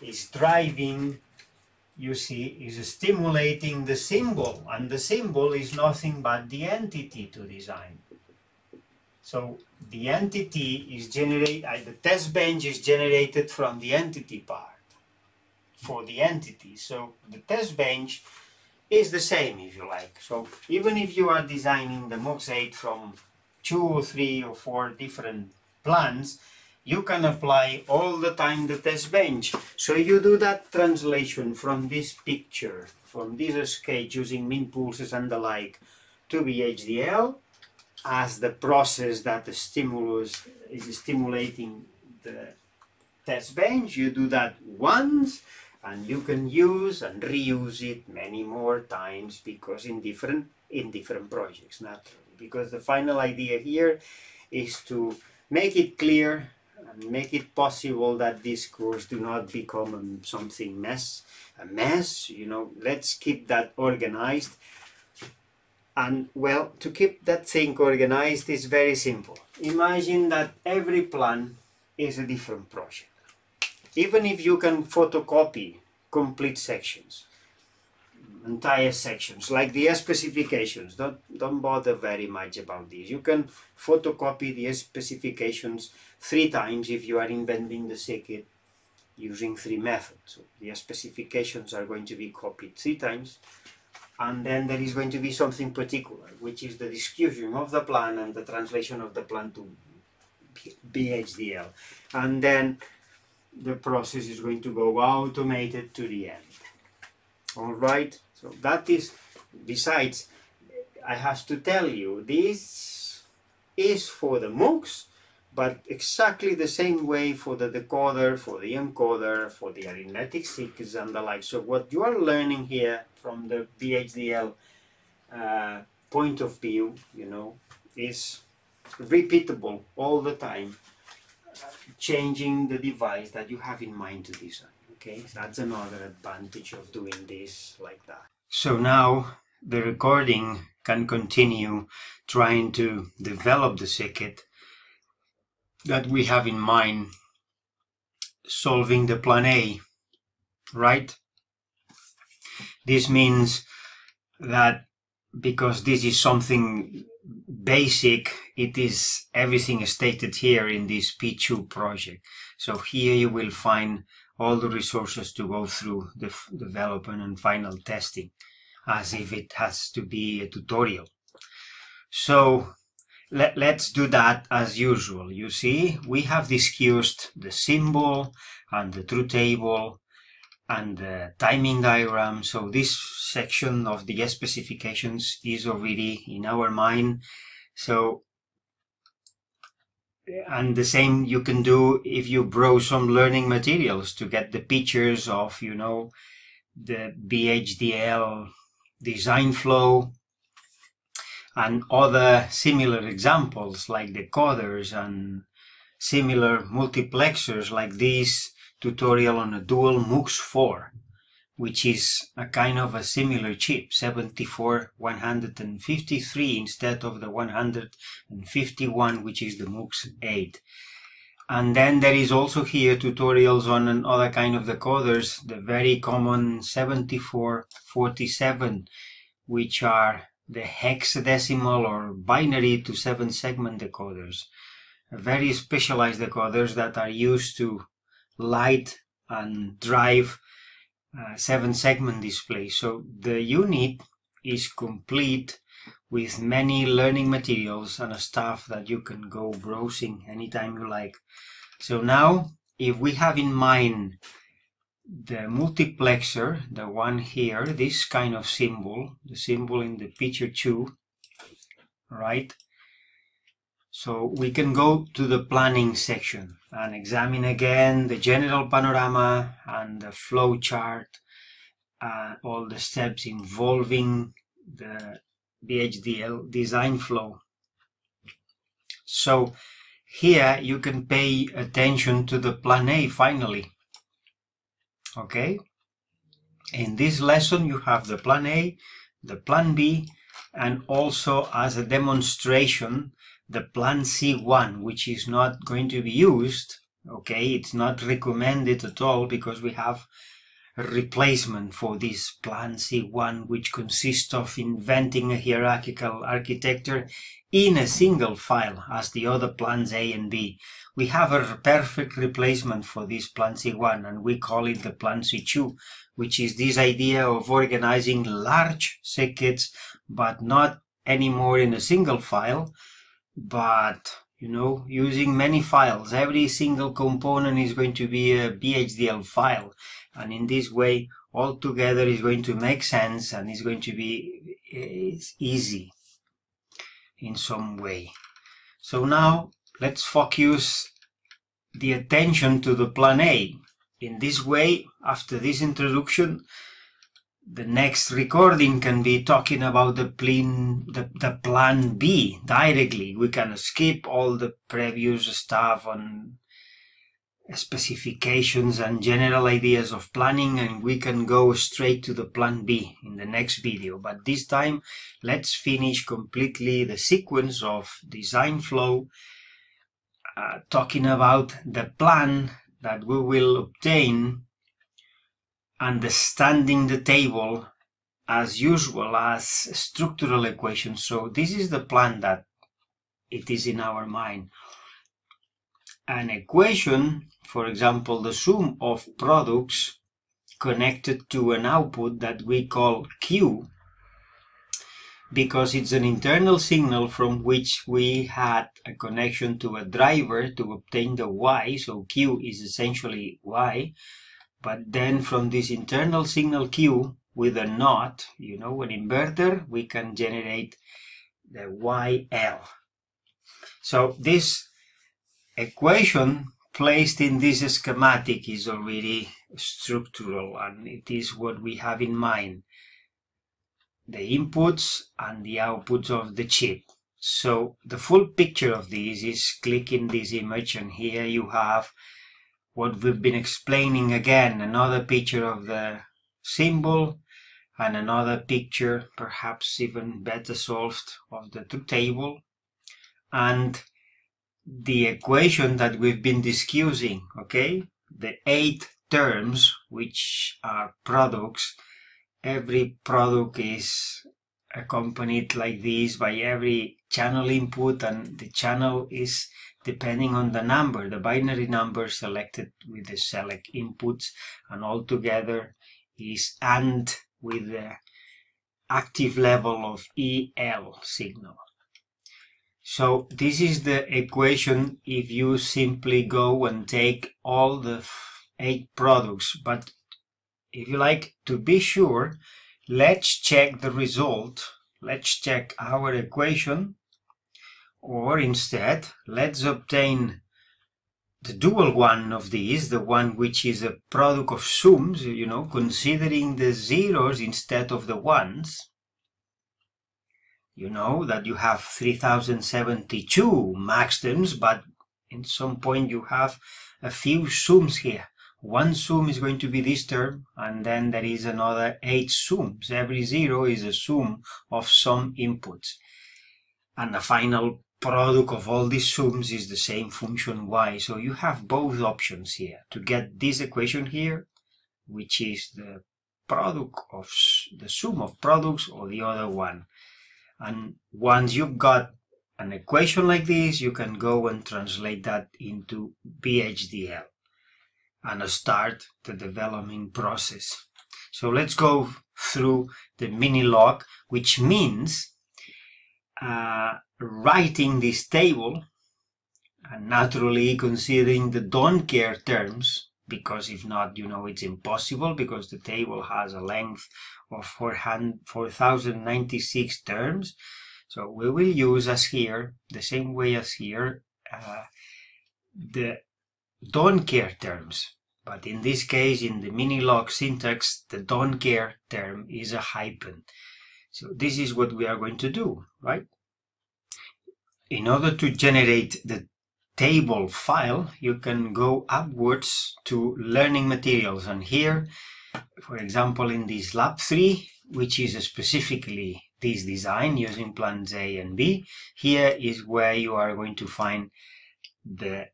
is driving, you see, is stimulating the symbol, and the symbol is nothing but the entity to design. So the entity is generated, uh, the test bench is generated from the entity part, for the entity. So the test bench is the same, if you like. So even if you are designing the MUX eight from two or three or four different plans, you can apply all the time the test bench. So you do that translation from this picture, from this sketch using min pulses and the like, to V H D L as the process that the stimulus is stimulating the test bench. You do that once, and you can use and reuse it many more times, because in different in different projects, naturally. Because the final idea here is to make it clear and make it possible that this course do not become something mess, a mess. You know, let's keep that organized. And, well, to keep that thing organized is very simple. Imagine that every plan is a different project. Even if you can photocopy complete sections, entire sections, like the specifications, don't, don't bother very much about these. You can photocopy the specifications three times if you are inventing the circuit using three methods. So the specifications are going to be copied three times. And then there is going to be something particular, which is the discussion of the plan and the translation of the plan to V H D L. And then the process is going to go automated to the end. All right, so that is, besides, I have to tell you, this is for the MUX, but exactly the same way for the decoder, for the encoder, for the arithmetic circuits and the like. So what you are learning here from the V H D L uh, point of view, you know, is repeatable all the time, uh, changing the device that you have in mind to design. Okay, so that's another advantage of doing this like that. So now the recording can continue trying to develop the circuit that we have in mind, solving the plan A, right? This means that because this is something basic, it is everything stated here in this P two project. So here you will find all the resources to go through the development and final testing, as if it has to be a tutorial. So Let, let's do that as usual. You see, we have discussed the symbol and the truth table and the timing diagram. So this section of the specifications is already in our mind. So, and the same you can do if you browse some learning materials to get the pictures of, you know, the V H D L design flow and other similar examples like decoders and similar multiplexers, like this tutorial on a dual MUX four, which is a kind of a similar chip, seventy-four one fifty-three instead of the one fifty-one, which is the MUX eight. And then there is also here tutorials on another kind of decoders, the very common seventy-four forty-seven, which are the hexadecimal or binary to seven segment decoders, very specialized decoders that are used to light and drive uh, seven segment displays. So the unit is complete with many learning materials and stuff that you can go browsing anytime you like. So now, if we have in mind the multiplexer, the one here, this kind of symbol, the symbol in the picture two, right? So we can go to the planning section and examine again the general panorama and the flow chart, uh, all the steps involving the V H D L design flow. So here you can pay attention to the plan A finally. Okay, in this lesson you have the plan A, the plan B, and also as a demonstration the plan C one, which is not going to be used. Okay, it's not recommended at all because we have replacement for this plan C one, which consists of inventing a hierarchical architecture in a single file as the other plans A and B. We have a perfect replacement for this plan C one, and we call it the plan C two, which is this idea of organizing large circuits, but not anymore in a single file, but you know, using many files. Every single component is going to be a V H D L file, and in this way all together is going to make sense and is going to be it's easy in some way. So now let's focus the attention to the plan A. In this way, after this introduction, the next recording can be talking about the plan, the, the plan B directly. We can skip all the previous stuff on specifications and general ideas of planning, and we can go straight to the plan B in the next video. But this time, let's finish completely the sequence of design flow, uh, talking about the plan that we will obtain, understanding the table as usual as structural equations. So this is the plan that it is in our mind. An equation, for example, the sum of products connected to an output that we call Q, because it's an internal signal from which we had a connection to a driver to obtain the Y, so Q is essentially Y. But then from this internal signal Q with a NOT, you know, an inverter, we can generate the Y L. So this equation placed in this schematic is already structural, and it is what we have in mind, the inputs and the outputs of the chip. So the full picture of this is clicking this image, and here you have what we've been explaining again, another picture of the symbol and another picture, perhaps even better solved, of the truth table and the equation that we've been discussing, okay? The eight terms, which are products. Every product is accompanied like this by every channel input, and the channel is depending on the number, the binary number selected with the select inputs, and all together is AND with the active level of E L signal. So this is the equation if you simply go and take all the eight products. But if you like to be sure, let's check the result. Let's check our equation. Or instead, let's obtain the dual one of these, the one which is a product of sums, you know, considering the zeros instead of the ones. You know that you have three thousand seventy-two max terms, but at some point you have a few sums here. One sum is going to be this term, and then there is another eight sums. Every zero is a sum of some inputs. And the final product of all these sums is the same function y. So you have both options here to get this equation here, which is the product of the sum of products, or the other one. And once you've got an equation like this, you can go and translate that into V H D L and start the development process. So let's go through the Minilog, which means Uh, writing this table, and naturally considering the don't care terms, because if not, you know, it's impossible, because the table has a length of four thousand ninety-six terms. So we will use, as here, the same way as here, uh, the don't care terms. But in this case, in the Minilog syntax, the don't care term is a hyphen. So this is what we are going to do, right? In order to generate the table file, you can go upwards to learning materials. And here, for example, in this lab three, which is specifically this design using plans A and B, here is where you are going to find the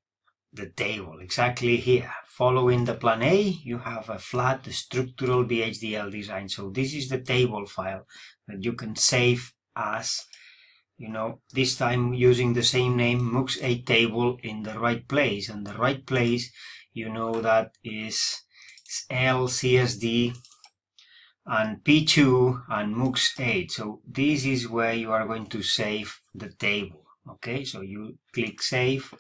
the table exactly here. Following the plan A, you have a flat structural V H D L design. So this is the table file that you can save as, you know, this time using the same name, MUX eight table, in the right place. And the right place, you know, that is L, C S D, and P two, and MUX eight. So this is where you are going to save the table. Okay, so you click save,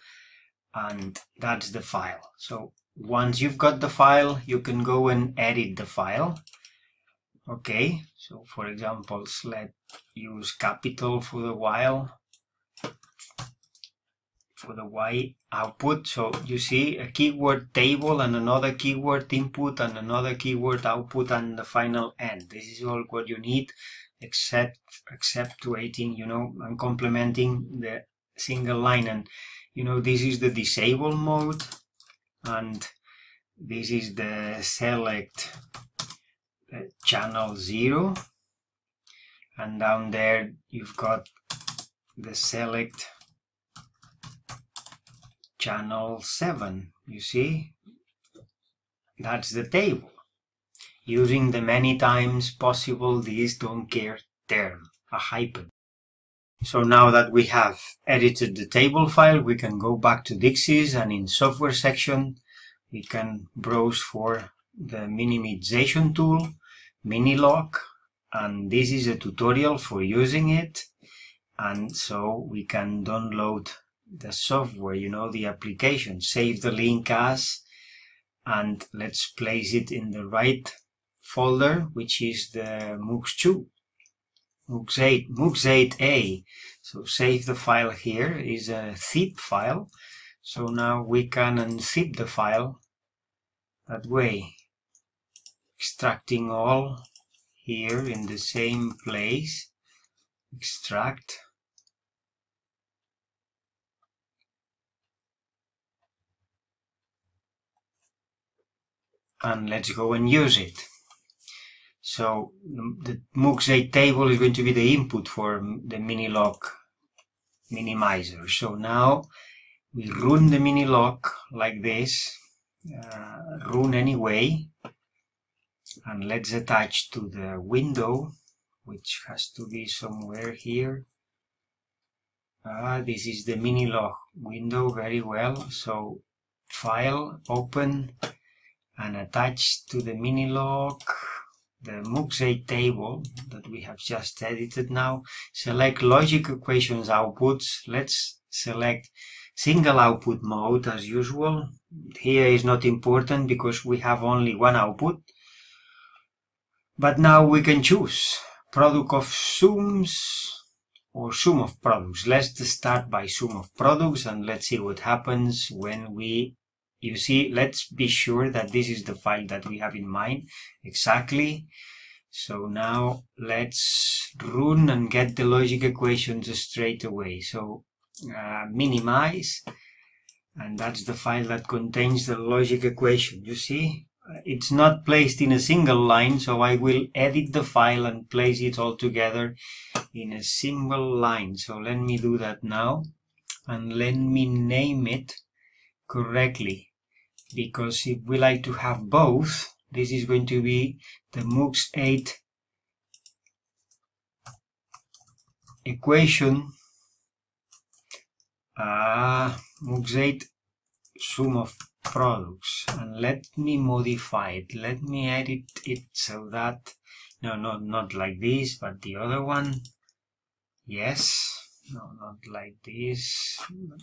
and that's the file. So once you've got the file, you can go and edit the file. Okay, so for example, let's use capital for the while, for the Y output. So you see a keyword table and another keyword input and another keyword output and the final end. This is all what you need, except accentuating, you know, and complementing the single line. And you know, this is the disable mode, and this is the select uh, channel zero, and down there you've got the select channel seven. You see, that's the table, using the many times possible this don't care term, a hyphen. So now that we have edited the table file, we can go back to Dixies, and in software section we can browse for the minimization tool, Minilog, and this is a tutorial for using it, and so we can download the software, you know, the application, save the link as, and let's place it in the right folder, which is the MUX two. MUX eight, MUX eight A. So save the file here, is a zip file. So now we can unzip the file that way, extracting all here in the same place. Extract. And let's go and use it. So the MUX eight table is going to be the input for the Minilog minimizer. So now we run the Minilog like this, uh, run anyway, and let's attach to the window, which has to be somewhere here. Ah, this is the Minilog window, very well. So file, open, and attach to the Minilog the MUX eight table that we have just edited. Now select logic equations outputs. Let's select single output mode as usual. Here is not important because we have only one output. But now we can choose product of sums or sum of products. Let's start by sum of products, and let's see what happens when we, you see, let's be sure that this is the file that we have in mind, exactly. So now let's run and get the logic equations straight away. So uh, minimize, and that's the file that contains the logic equation. You see, it's not placed in a single line, so I will edit the file and place it all together in a single line. So let me do that now, and let me name it correctly, because if we like to have both, this is going to be the MUX eight equation, uh, MUX eight sum of products, and let me modify it, let me edit it so that, no, no, not like this, but the other one, yes, no, not like this,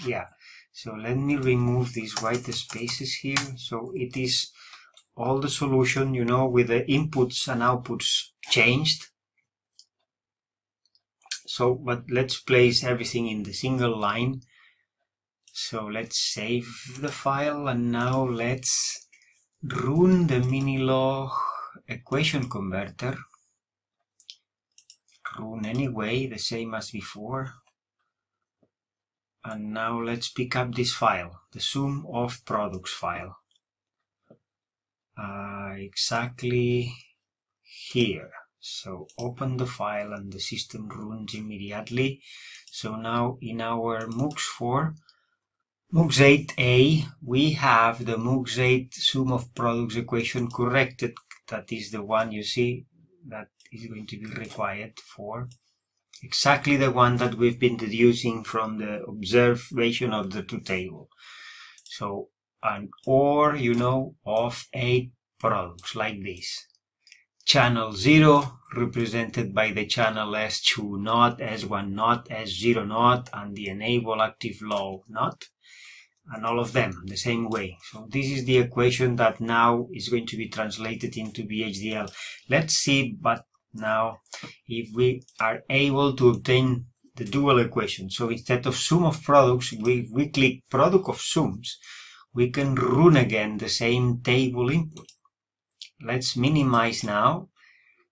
yeah. So let me remove these white spaces here. So it is all the solution, you know, with the inputs and outputs changed. So, but let's place everything in the single line. So let's save the file, and now let's run the Minilog equation converter. Run anyway, the same as before. And now let's pick up this file, the sum of products file, uh, exactly here. So open the file, and the system runs immediately. So now in our MUX four, MUX eight A, we have the MUX eight sum of products equation corrected. That is the one you see that is going to be required for exactly the one that we've been deducing from the observation of the two table. So an OR, you know, of eight products like this. Channel zero represented by the channel S two naught, S one naught, S zero naught, and the enable active low naught, and all of them the same way. So this is the equation that now is going to be translated into V H D L. Let's see, but now if we are able to obtain the dual equation. So instead of sum of products, we, we click product of sums, we can run again the same table input. Let's minimize now,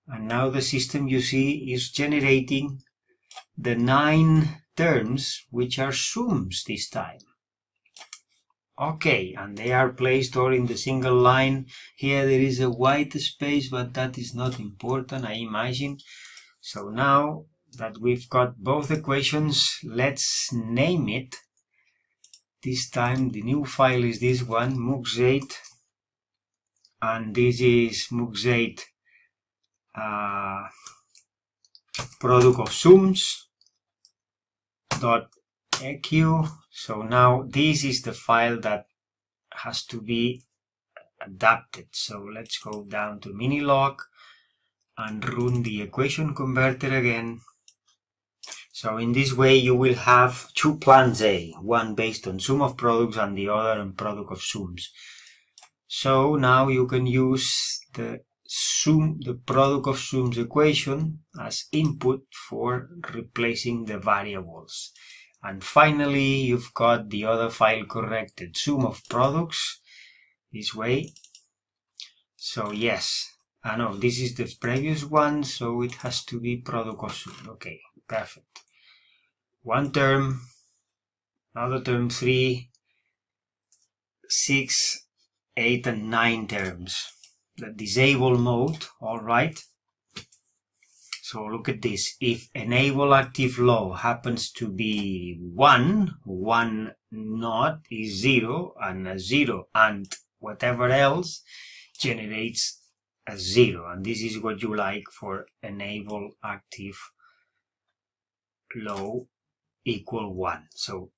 and now the system you see is generating the nine terms which are sums this time. Okay, and they are placed all in the single line. Here there is a white space, but that is not important, I imagine. So now that we've got both equations, let's name it. This time the new file is this one, MUX eight, and this is MUX eight uh, product of sums dot eq. So now this is the file that has to be adapted. So let's go down to Minilog and run the equation converter again. So in this way you will have two plans A, one based on sum of products and the other on product of sums. So now you can use the sum, the product of sums equation as input for replacing the variables. And finally, you've got the other file corrected, sum of products, this way. So yes, I know this is the previous one, so it has to be product of sum. Okay, perfect. One term, another term, three, six, eight and nine terms. The disable mode, all right. So look at this. If enable active low happens to be one, one naught is zero, and a zero and whatever else generates a zero. And this is what you like for enable active low equal one. So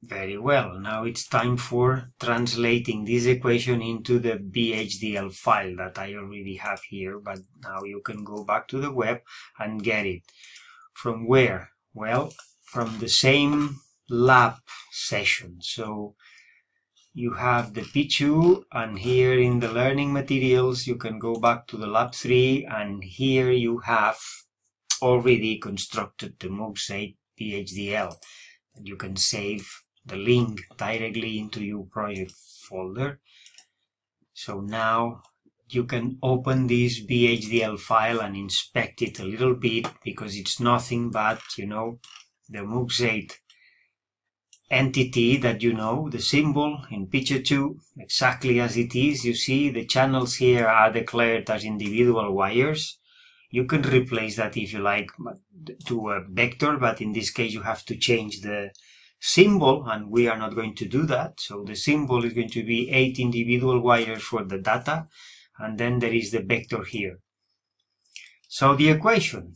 very well. Now it's time for translating this equation into the V H D L file that I already have here, but now you can go back to the web and get it. From where? Well, from the same lab session. So you have the P two, and here in the learning materials you can go back to the lab three, and here you have already constructed the MUX eight V H D L. You can save the link directly into your project folder. So now you can open this V H D L file and inspect it a little bit, because it's nothing but, you know, the MUX eight entity that you know, the symbol in picture two, exactly as it is. You see the channels here are declared as individual wires. You can replace that if you like to a vector, but in this case you have to change the symbol, and we are not going to do that. So the symbol is going to be eight individual wires for the data, and then there is the vector here. So the equation,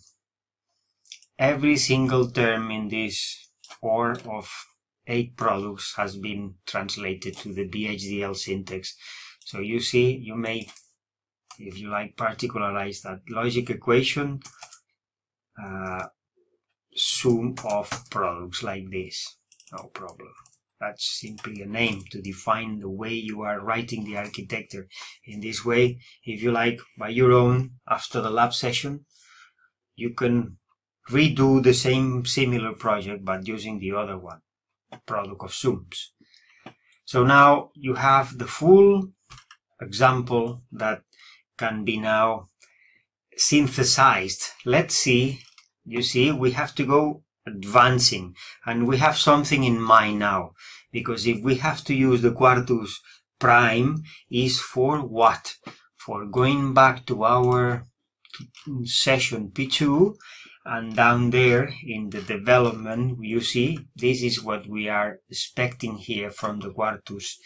every single term in this OR of eight products has been translated to the V H D L syntax. So you see, you may, if you like, particularize that logic equation uh, sum of products like this, no problem. That's simply a name to define the way you are writing the architecture. In this way, if you like, by your own, after the lab session, you can redo the same similar project but using the other one, product of sums. So now you have the full example that can be now synthesized. Let's see, you see, we have to go advancing, and we have something in mind now, because if we have to use the Quartus Prime, is for what? For going back to our session P two and down there in the development you see this is what we are expecting here from the Quartus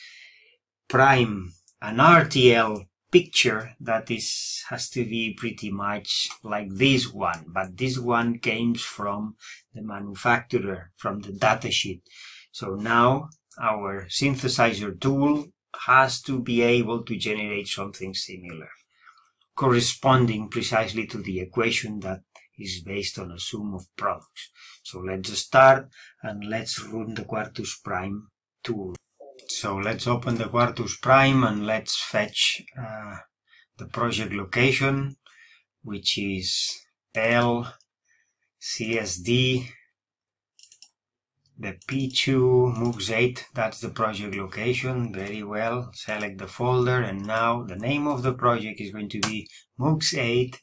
Prime, an R T L picture that is has to be pretty much like this one, but this one came from the manufacturer, from the datasheet. So now our synthesizer tool has to be able to generate something similar, corresponding precisely to the equation that is based on a sum of products. So let's start and let's run the Quartus Prime tool. So let's open the Quartus Prime and let's fetch uh, the project location, which is L, C S D, the P two, MUX eight, that's the project location. Very well, select the folder, and now the name of the project is going to be MUX eight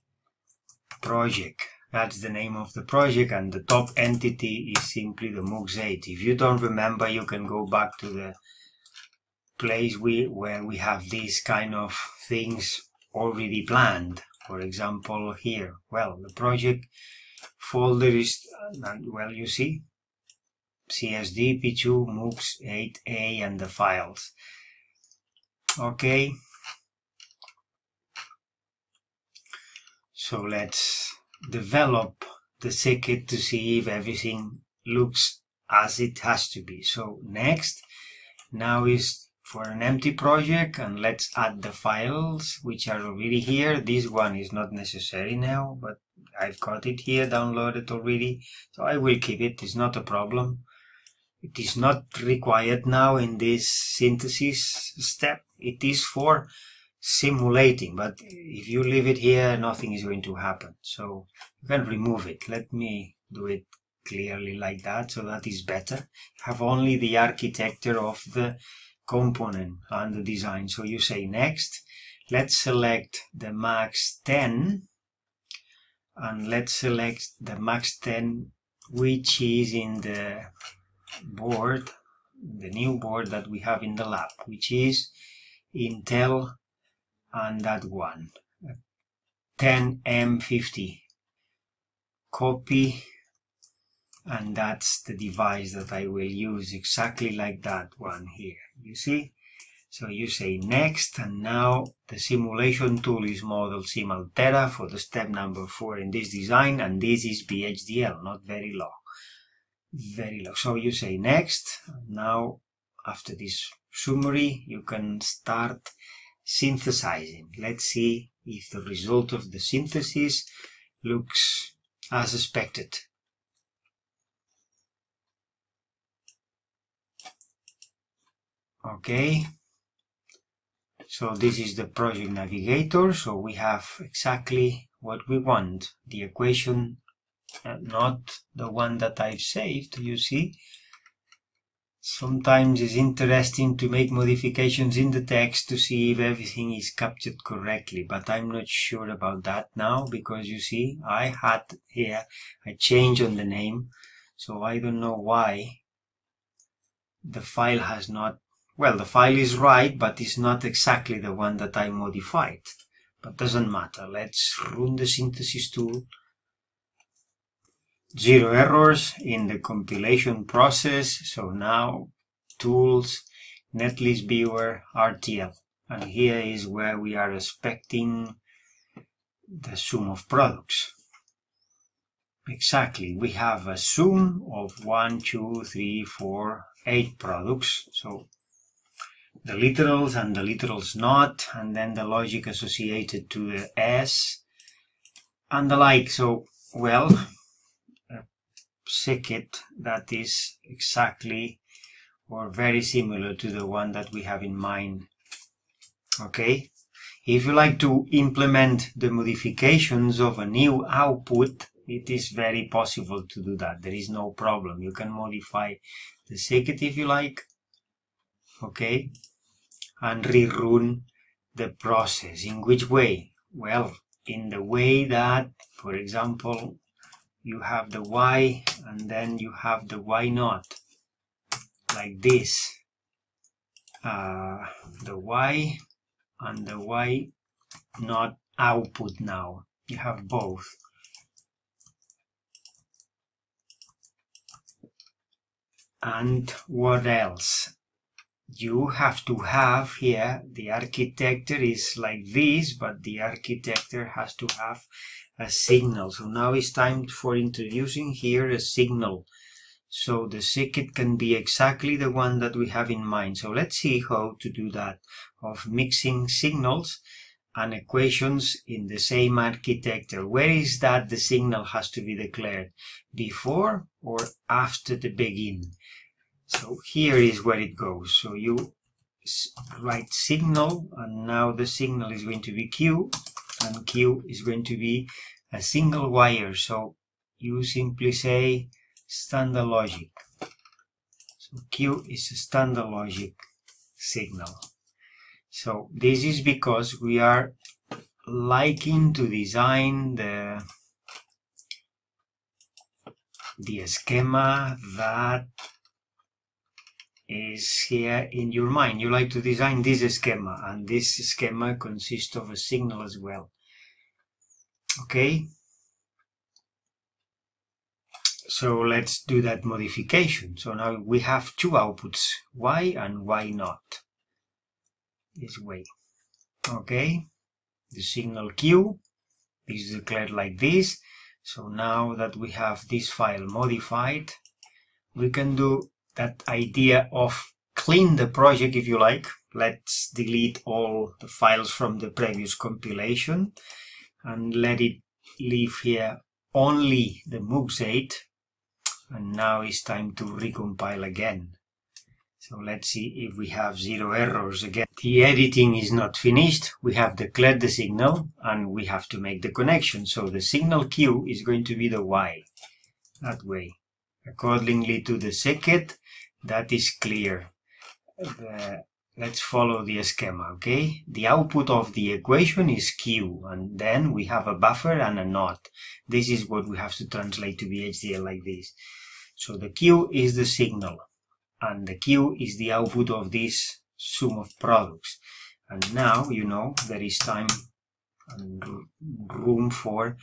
project. That's the name of the project, and the top entity is simply the MUX eight. If you don't remember, you can go back to the place we, where we have these kind of things already planned. For example, here, well, the project folder is, well, you see, C S D, P two, MUX eight A, and the files. Okay. So let's develop the circuit to see if everything looks as it has to be. So next, now is for an empty project, and let's add the files which are already here. This one is not necessary now, but I've got it here downloaded already, so I will keep it. It's not a problem. It is not required now in this synthesis step. It is for simulating, but if you leave it here, nothing is going to happen. So you can remove it. Let me do it clearly like that, so that is better. Have only the architecture of the component and the design. So you say next. Let's select the Max ten, and let's select the Max ten, which is in the board, the new board that we have in the lab, which is Intel, and that one, ten M fifty copy, and that's the device that I will use, exactly like that one here, you see? So you say next, and now the simulation tool is ModelSim Altera for the step number four in this design, and this is V H D L, not very long, very low. So you say next. Now, after this summary, you can start synthesizing. Let's see if the result of the synthesis looks as expected. Okay. So this is the project navigator, so we have exactly what we want. The equation, not the one that I've saved, you see. Sometimes it's interesting to make modifications in the text to see if everything is captured correctly, but I'm not sure about that now, because you see, I had here a change on the name, so I don't know why the file has not. Well, the file is right, but it's not exactly the one that I modified. But doesn't matter. Let's run the synthesis tool. Zero errors in the compilation process. So now, tools, netlist viewer, R T L. And here is where we are expecting the sum of products. Exactly. We have a sum of one, two, three, four, eight products. So the literals and the literals not, and then the logic associated to the S, and the like. So, well, a circuit that is exactly or very similar to the one that we have in mind. Okay, if you like to implement the modifications of a new output, it is very possible to do that. There is no problem. You can modify the circuit if you like. Okay, and rerun the process. In which way? Well, in the way that, for example, you have the Y and then you have the Y not, like this. Uh, the Y and the Y not output now. You have both. And what else? You have to have here, the architecture is like this, but the architecture has to have a signal. So now it's time for introducing here a signal. So the circuit can be exactly the one that we have in mind. So let's see how to do that, of mixing signals and equations in the same architecture. Where is that the signal has to be declared? Before or after the begin? So here is where it goes. So you write signal, and now the signal is going to be Q, and Q is going to be a single wire. So you simply say standard logic. So Q is a standard logic signal. So this is because we are liking to design the the schema that is here in your mind. You like to design this schema, and this schema consists of a signal as well. Okay, so let's do that modification. So now we have two outputs, why and why not, this way. Okay, the signal Q is declared like this. So now that we have this file modified, we can do that idea of clean the project, if you like. Let's delete all the files from the previous compilation and let it leave here only the MUX eight. And now it's time to recompile again. So let's see if we have zero errors again. The editing is not finished. We have declared the signal and we have to make the connection. So the signal Q is going to be the Y, that way, accordingly to the circuit. That is clear. Uh, let's follow the schema, okay? The output of the equation is Q, and then we have a buffer and a not. This is what we have to translate to V H D L like this. So the Q is the signal, and the Q is the output of this sum of products. And now, you know, there is time and room for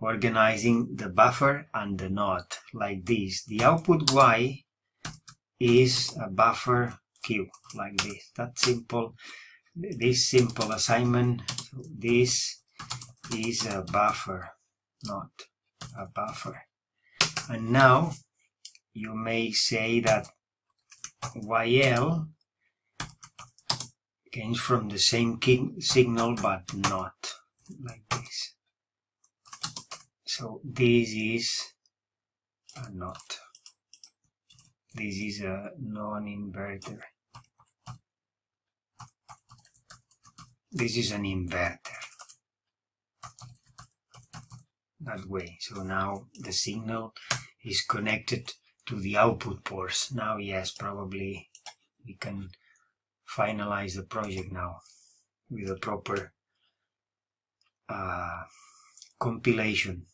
organizing the buffer and the not, like this. The output Y is a buffer Q, like this. That's simple. This simple assignment, so this is a buffer, not a buffer. And now you may say that Y L comes from the same signal, but not, like this. So this is a not. This is a non-inverter. This is an inverter. That way. So now the signal is connected to the output ports. Now, yes, probably we can finalize the project now with a proper uh, compilation.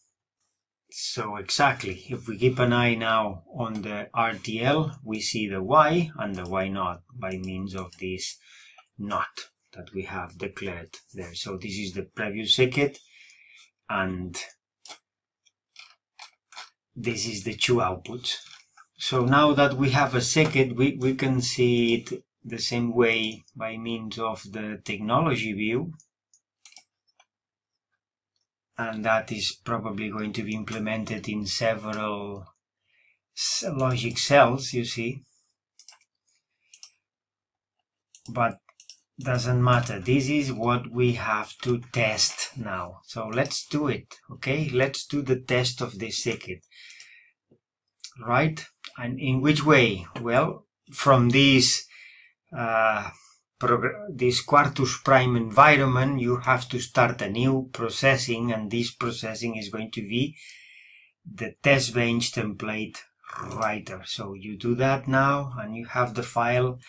So exactly, if we keep an eye now on the R T L, we see the Y and the Y not by means of this not that we have declared there. So this is the previous circuit, and this is the two outputs. So now that we have a circuit, we, we can see it the same way by means of the technology view. And that is probably going to be implemented in several logic cells, you see. But doesn't matter. This is what we have to test now. So let's do it, okay? Let's do the test of this circuit, right? And in which way? Well, from this, uh, this Quartus Prime environment, you have to start a new processing, and this processing is going to be the test bench template writer. So you do that now, and you have the file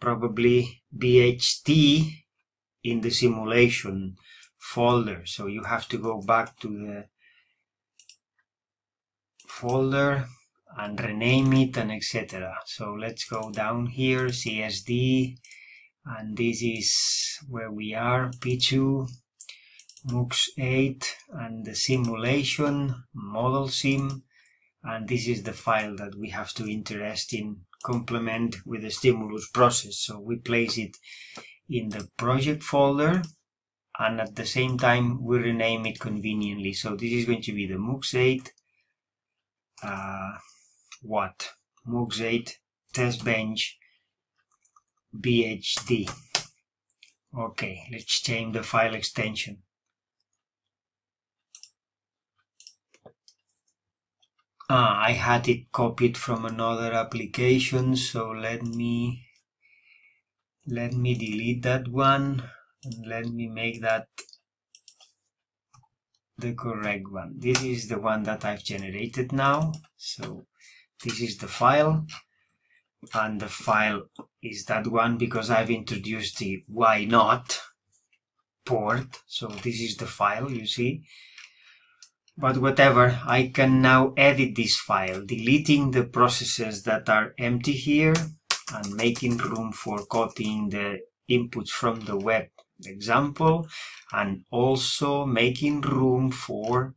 probably B H T in the simulation folder. So you have to go back to the folder and rename it, and et cetera. So let's go down here, C S D. And this is where we are, P two, MUX eight, and the simulation, ModelSim, and this is the file that we have to interest in complement with the stimulus process. So we place it in the project folder, and at the same time we rename it conveniently. So this is going to be the MUX eight uh, what? MUX eight test bench V H D. Okay, let's change the file extension. Ah, I had it copied from another application, so let me let me delete that one and let me make that the correct one. This is the one that I've generated now. So this is the file, and the file is that one because I've introduced the why not port. So this is the file, you see. But whatever, I can now edit this file, deleting the processes that are empty here and making room for copying the inputs from the web example, and also making room for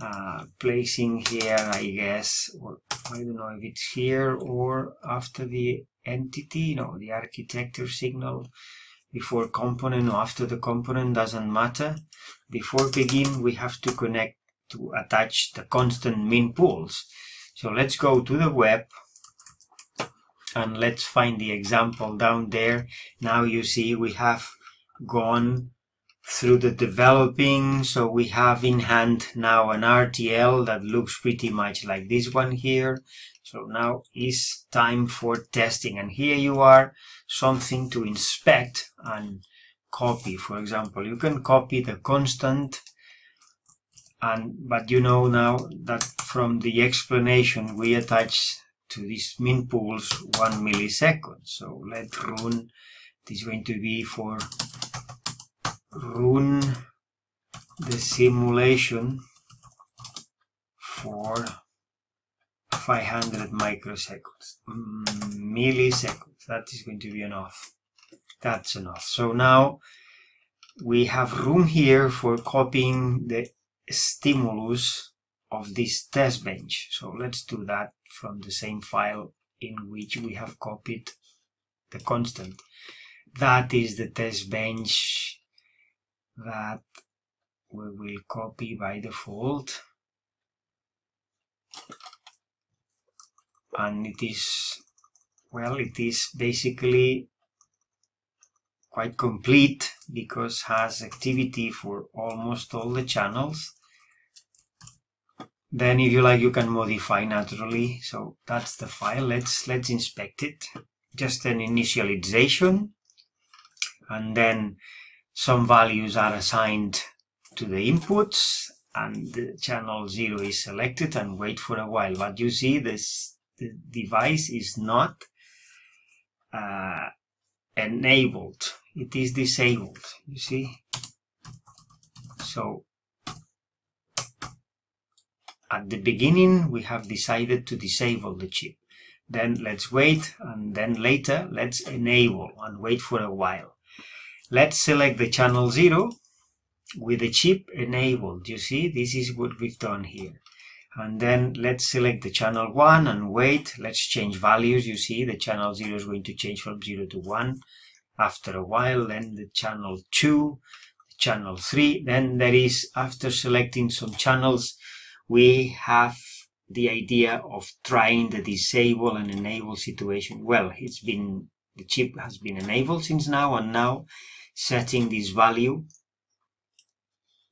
uh, placing here, I guess, or I don't know if it's here or after the entity, no, the architecture signal, before component or after the component, doesn't matter. Before begin, we have to connect to attach the constant min pools. So let's go to the web and let's find the example down there. Now you see we have gone through the developing, so we have in hand now an R T L that looks pretty much like this one here. So now is time for testing, and here you are, something to inspect and copy. For example, you can copy the constant, and but you know now that from the explanation we attach to these min pools one millisecond. So let's run. This is going to be for run the simulation for five hundred microseconds, milliseconds. That is going to be enough. That's enough. So now we have room here for copying the stimulus of this test bench. So let's do that from the same file in which we have copied the constant. That is the test bench that we will copy by default, and it is, well, it is basically quite complete because has activity for almost all the channels. Then if you like, you can modify naturally. So that's the file. Let's let's inspect it. Just an initialization, and then some values are assigned to the inputs, and the channel zero is selected, and wait for a while. But you see this, the device is not uh, enabled, it is disabled, you see. So at the beginning we have decided to disable the chip, then let's wait, and then later let's enable and wait for a while. Let's select the channel zero with the chip enabled. You see, this is what we've done here. And then let's select the channel one and wait. Let's change values. You see, the channel zero is going to change from zero to one. After a while, then the channel two, channel three. Then there is, after selecting some channels, we have the idea of trying the disable and enable situation. Well, it's been, the chip has been enabled since now, and now setting this value.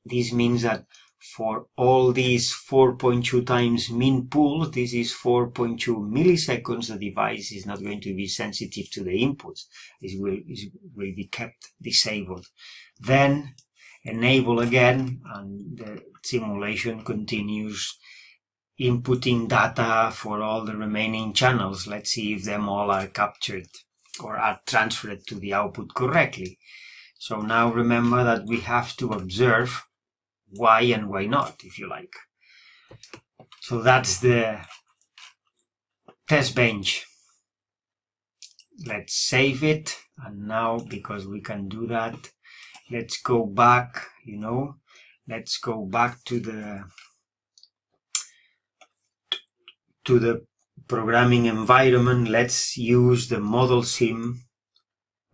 This means that for all these four point two times min pools, this is four point two milliseconds, the device is not going to be sensitive to the inputs. It will, it will be kept disabled. Then enable again, and the simulation continues inputting data for all the remaining channels. Let's see if them all are captured or are transferred to the output correctly. So now remember that we have to observe why and why not, if you like. So that's the test bench. Let's save it, and now because we can do that, let's go back, you know, let's go back to the to the programming environment, let's use the ModelSim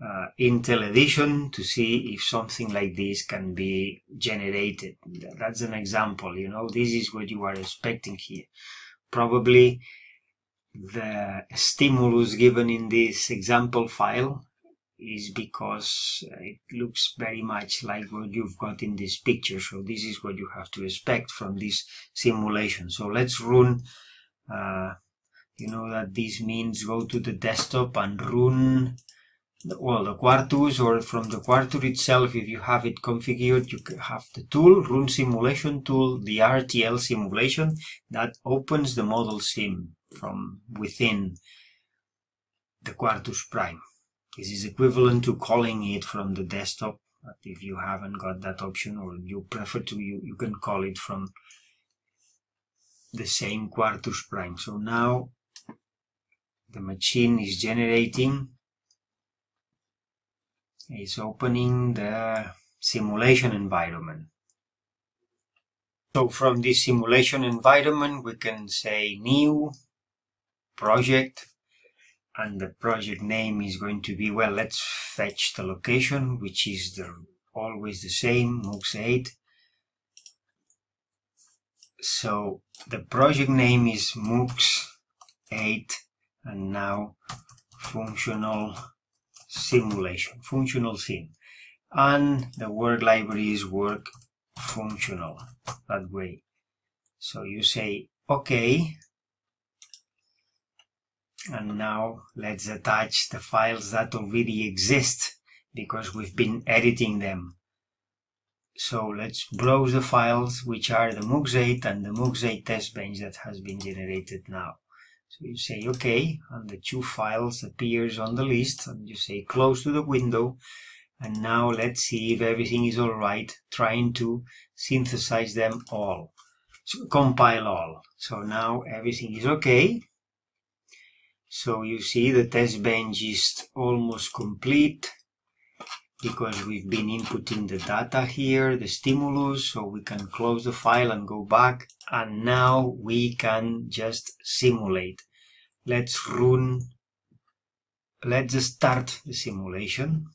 uh, Intel edition to see if something like this can be generated. That's an example, you know, this is what you are expecting here. Probably the stimulus given in this example file is because it looks very much like what you've got in this picture. So this is what you have to expect from this simulation. So let's run, uh, you know that this means go to the desktop and run, the, well, the Quartus, or from the Quartus itself, if you have it configured, you have the tool, run simulation tool, the R T L simulation, that opens the ModelSim from within the Quartus Prime. This is equivalent to calling it from the desktop, but if you haven't got that option or you prefer to, you, you can call it from the same Quartus Prime. So now the machine is generating, it's opening the simulation environment. So from this simulation environment, we can say new project. And the project name is going to be, well, let's fetch the location, which is the always the same, MUX eight. So the project name is MUX eight, and now functional simulation, functional sim. And the work library is work functional, that way. So you say, okay. And now let's attach the files that already exist because we've been editing them. So let's browse the files, which are the MUX eight and the MUX eight test bench that has been generated now. So you say OK, and the two files appears on the list, and you say close to the window. And now let's see if everything is all right, trying to synthesize them all, so compile all. So now everything is OK. So you see the test bench is almost complete because we've been inputting the data here, the stimulus, so we can close the file and go back, and now we can just simulate. Let's run, let's start the simulation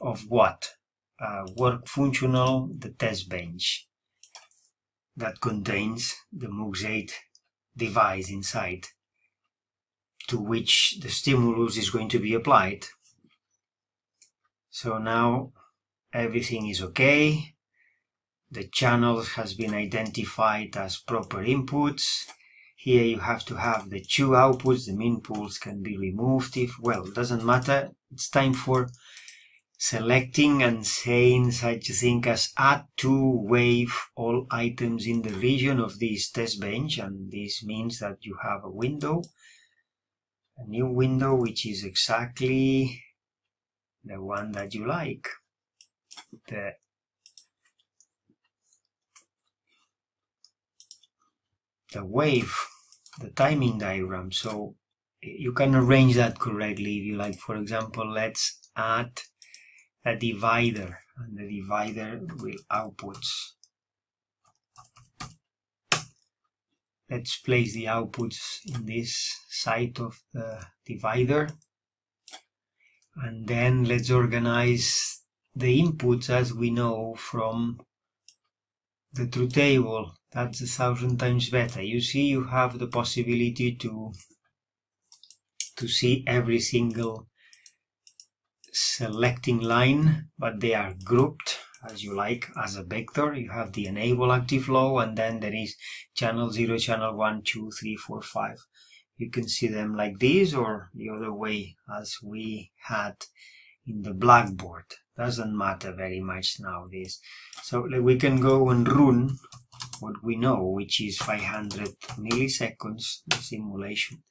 of what? Uh, work functional, the test bench that contains the MUX eight device inside, to which the stimulus is going to be applied. So now everything is okay. The channel has been identified as proper inputs. Here you have to have the two outputs, the min pools can be removed if, well, it doesn't matter. It's time for selecting and saying such a thing as add to wave all items in the region of this test bench, and this means that you have a window, a new window, which is exactly the one that you like, the the wave, the timing diagram. So you can arrange that correctly if you like. For example, let's add a divider, and the divider will outputs. Let's place the outputs in this side of the divider, and then let's organize the inputs as we know from the truth table. That's a thousand times better. You see, you have the possibility to to see every single selecting line, but they are grouped as you like, as a vector. You have the enable active low, and then there is channel zero, channel one, two, three, four, five. You can see them like this or the other way as we had in the blackboard. Doesn't matter very much nowadays. So we can go and run what we know, which is five hundred milliseconds, the simulation.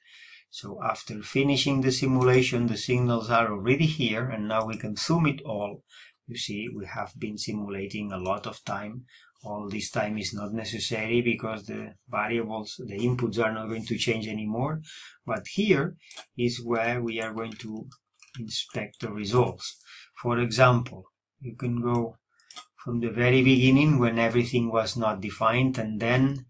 So after finishing the simulation, the signals are already here, and now we can zoom it all. You see, we have been simulating a lot of time. All this time is not necessary because the variables, the inputs are not going to change anymore. But here is where we are going to inspect the results. For example, you can go from the very beginning when everything was not defined, and then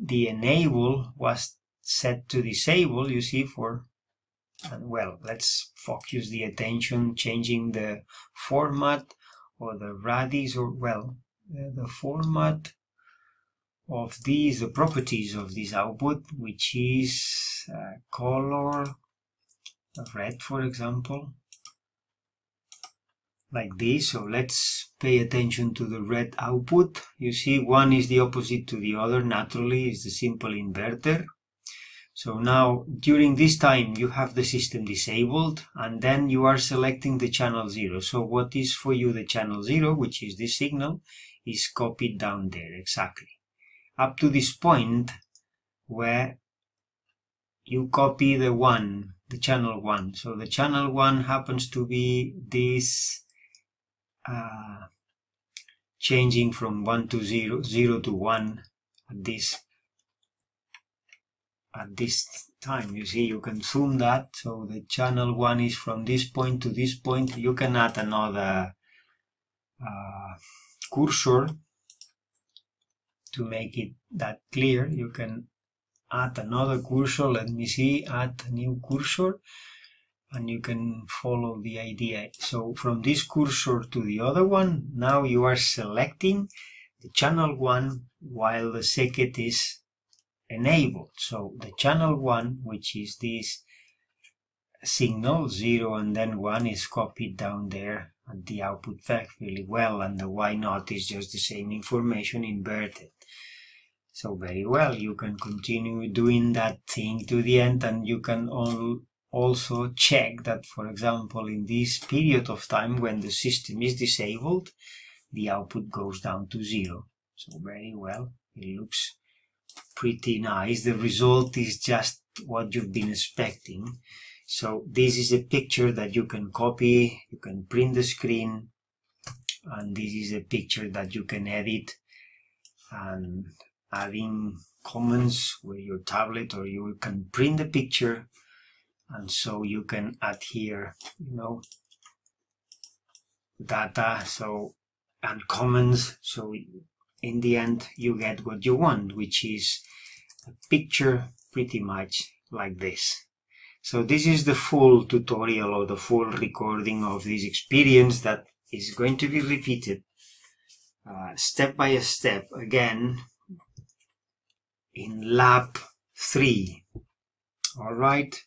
the enable was set to disable, you see, for, and well, let's focus the attention changing the format or the radix, or well, the format of these, the properties of this output, which is uh, color red, for example, like this. So let's pay attention to the red output. You see, one is the opposite to the other, naturally, is the simple inverter. So now, during this time, you have the system disabled, and then you are selecting the channel zero. So what is for you the channel zero, which is this signal, is copied down there, exactly. Up to this point where you copy the one, the channel one. So the channel one happens to be this uh, changing from one to zero, zero to one at this at this time. You see, you can zoom that. So the channel one is from this point to this point. You can add another uh, cursor to make it that clear. You can add another cursor, let me see, add a new cursor, and you can follow the idea. So from this cursor to the other one, now you are selecting the channel one while the circuit is enabled. So the channel one, which is this signal zero and then one, is copied down there at the output fact really well, and the why not is just the same information inverted. So very well, you can continue doing that thing to the end, and you can all also check that, for example, in this period of time when the system is disabled, the output goes down to zero. So very well, it looks pretty nice. The result is just what you've been expecting. So this is a picture that you can copy, you can print the screen, and this is a picture that you can edit and adding comments with your tablet, or you can print the picture, and so you can add here, you know, data so and comments. So in the end you get what you want, which is a picture pretty much like this. So this is the full tutorial or the full recording of this experience that is going to be repeated uh, step by step again in lab three. All right.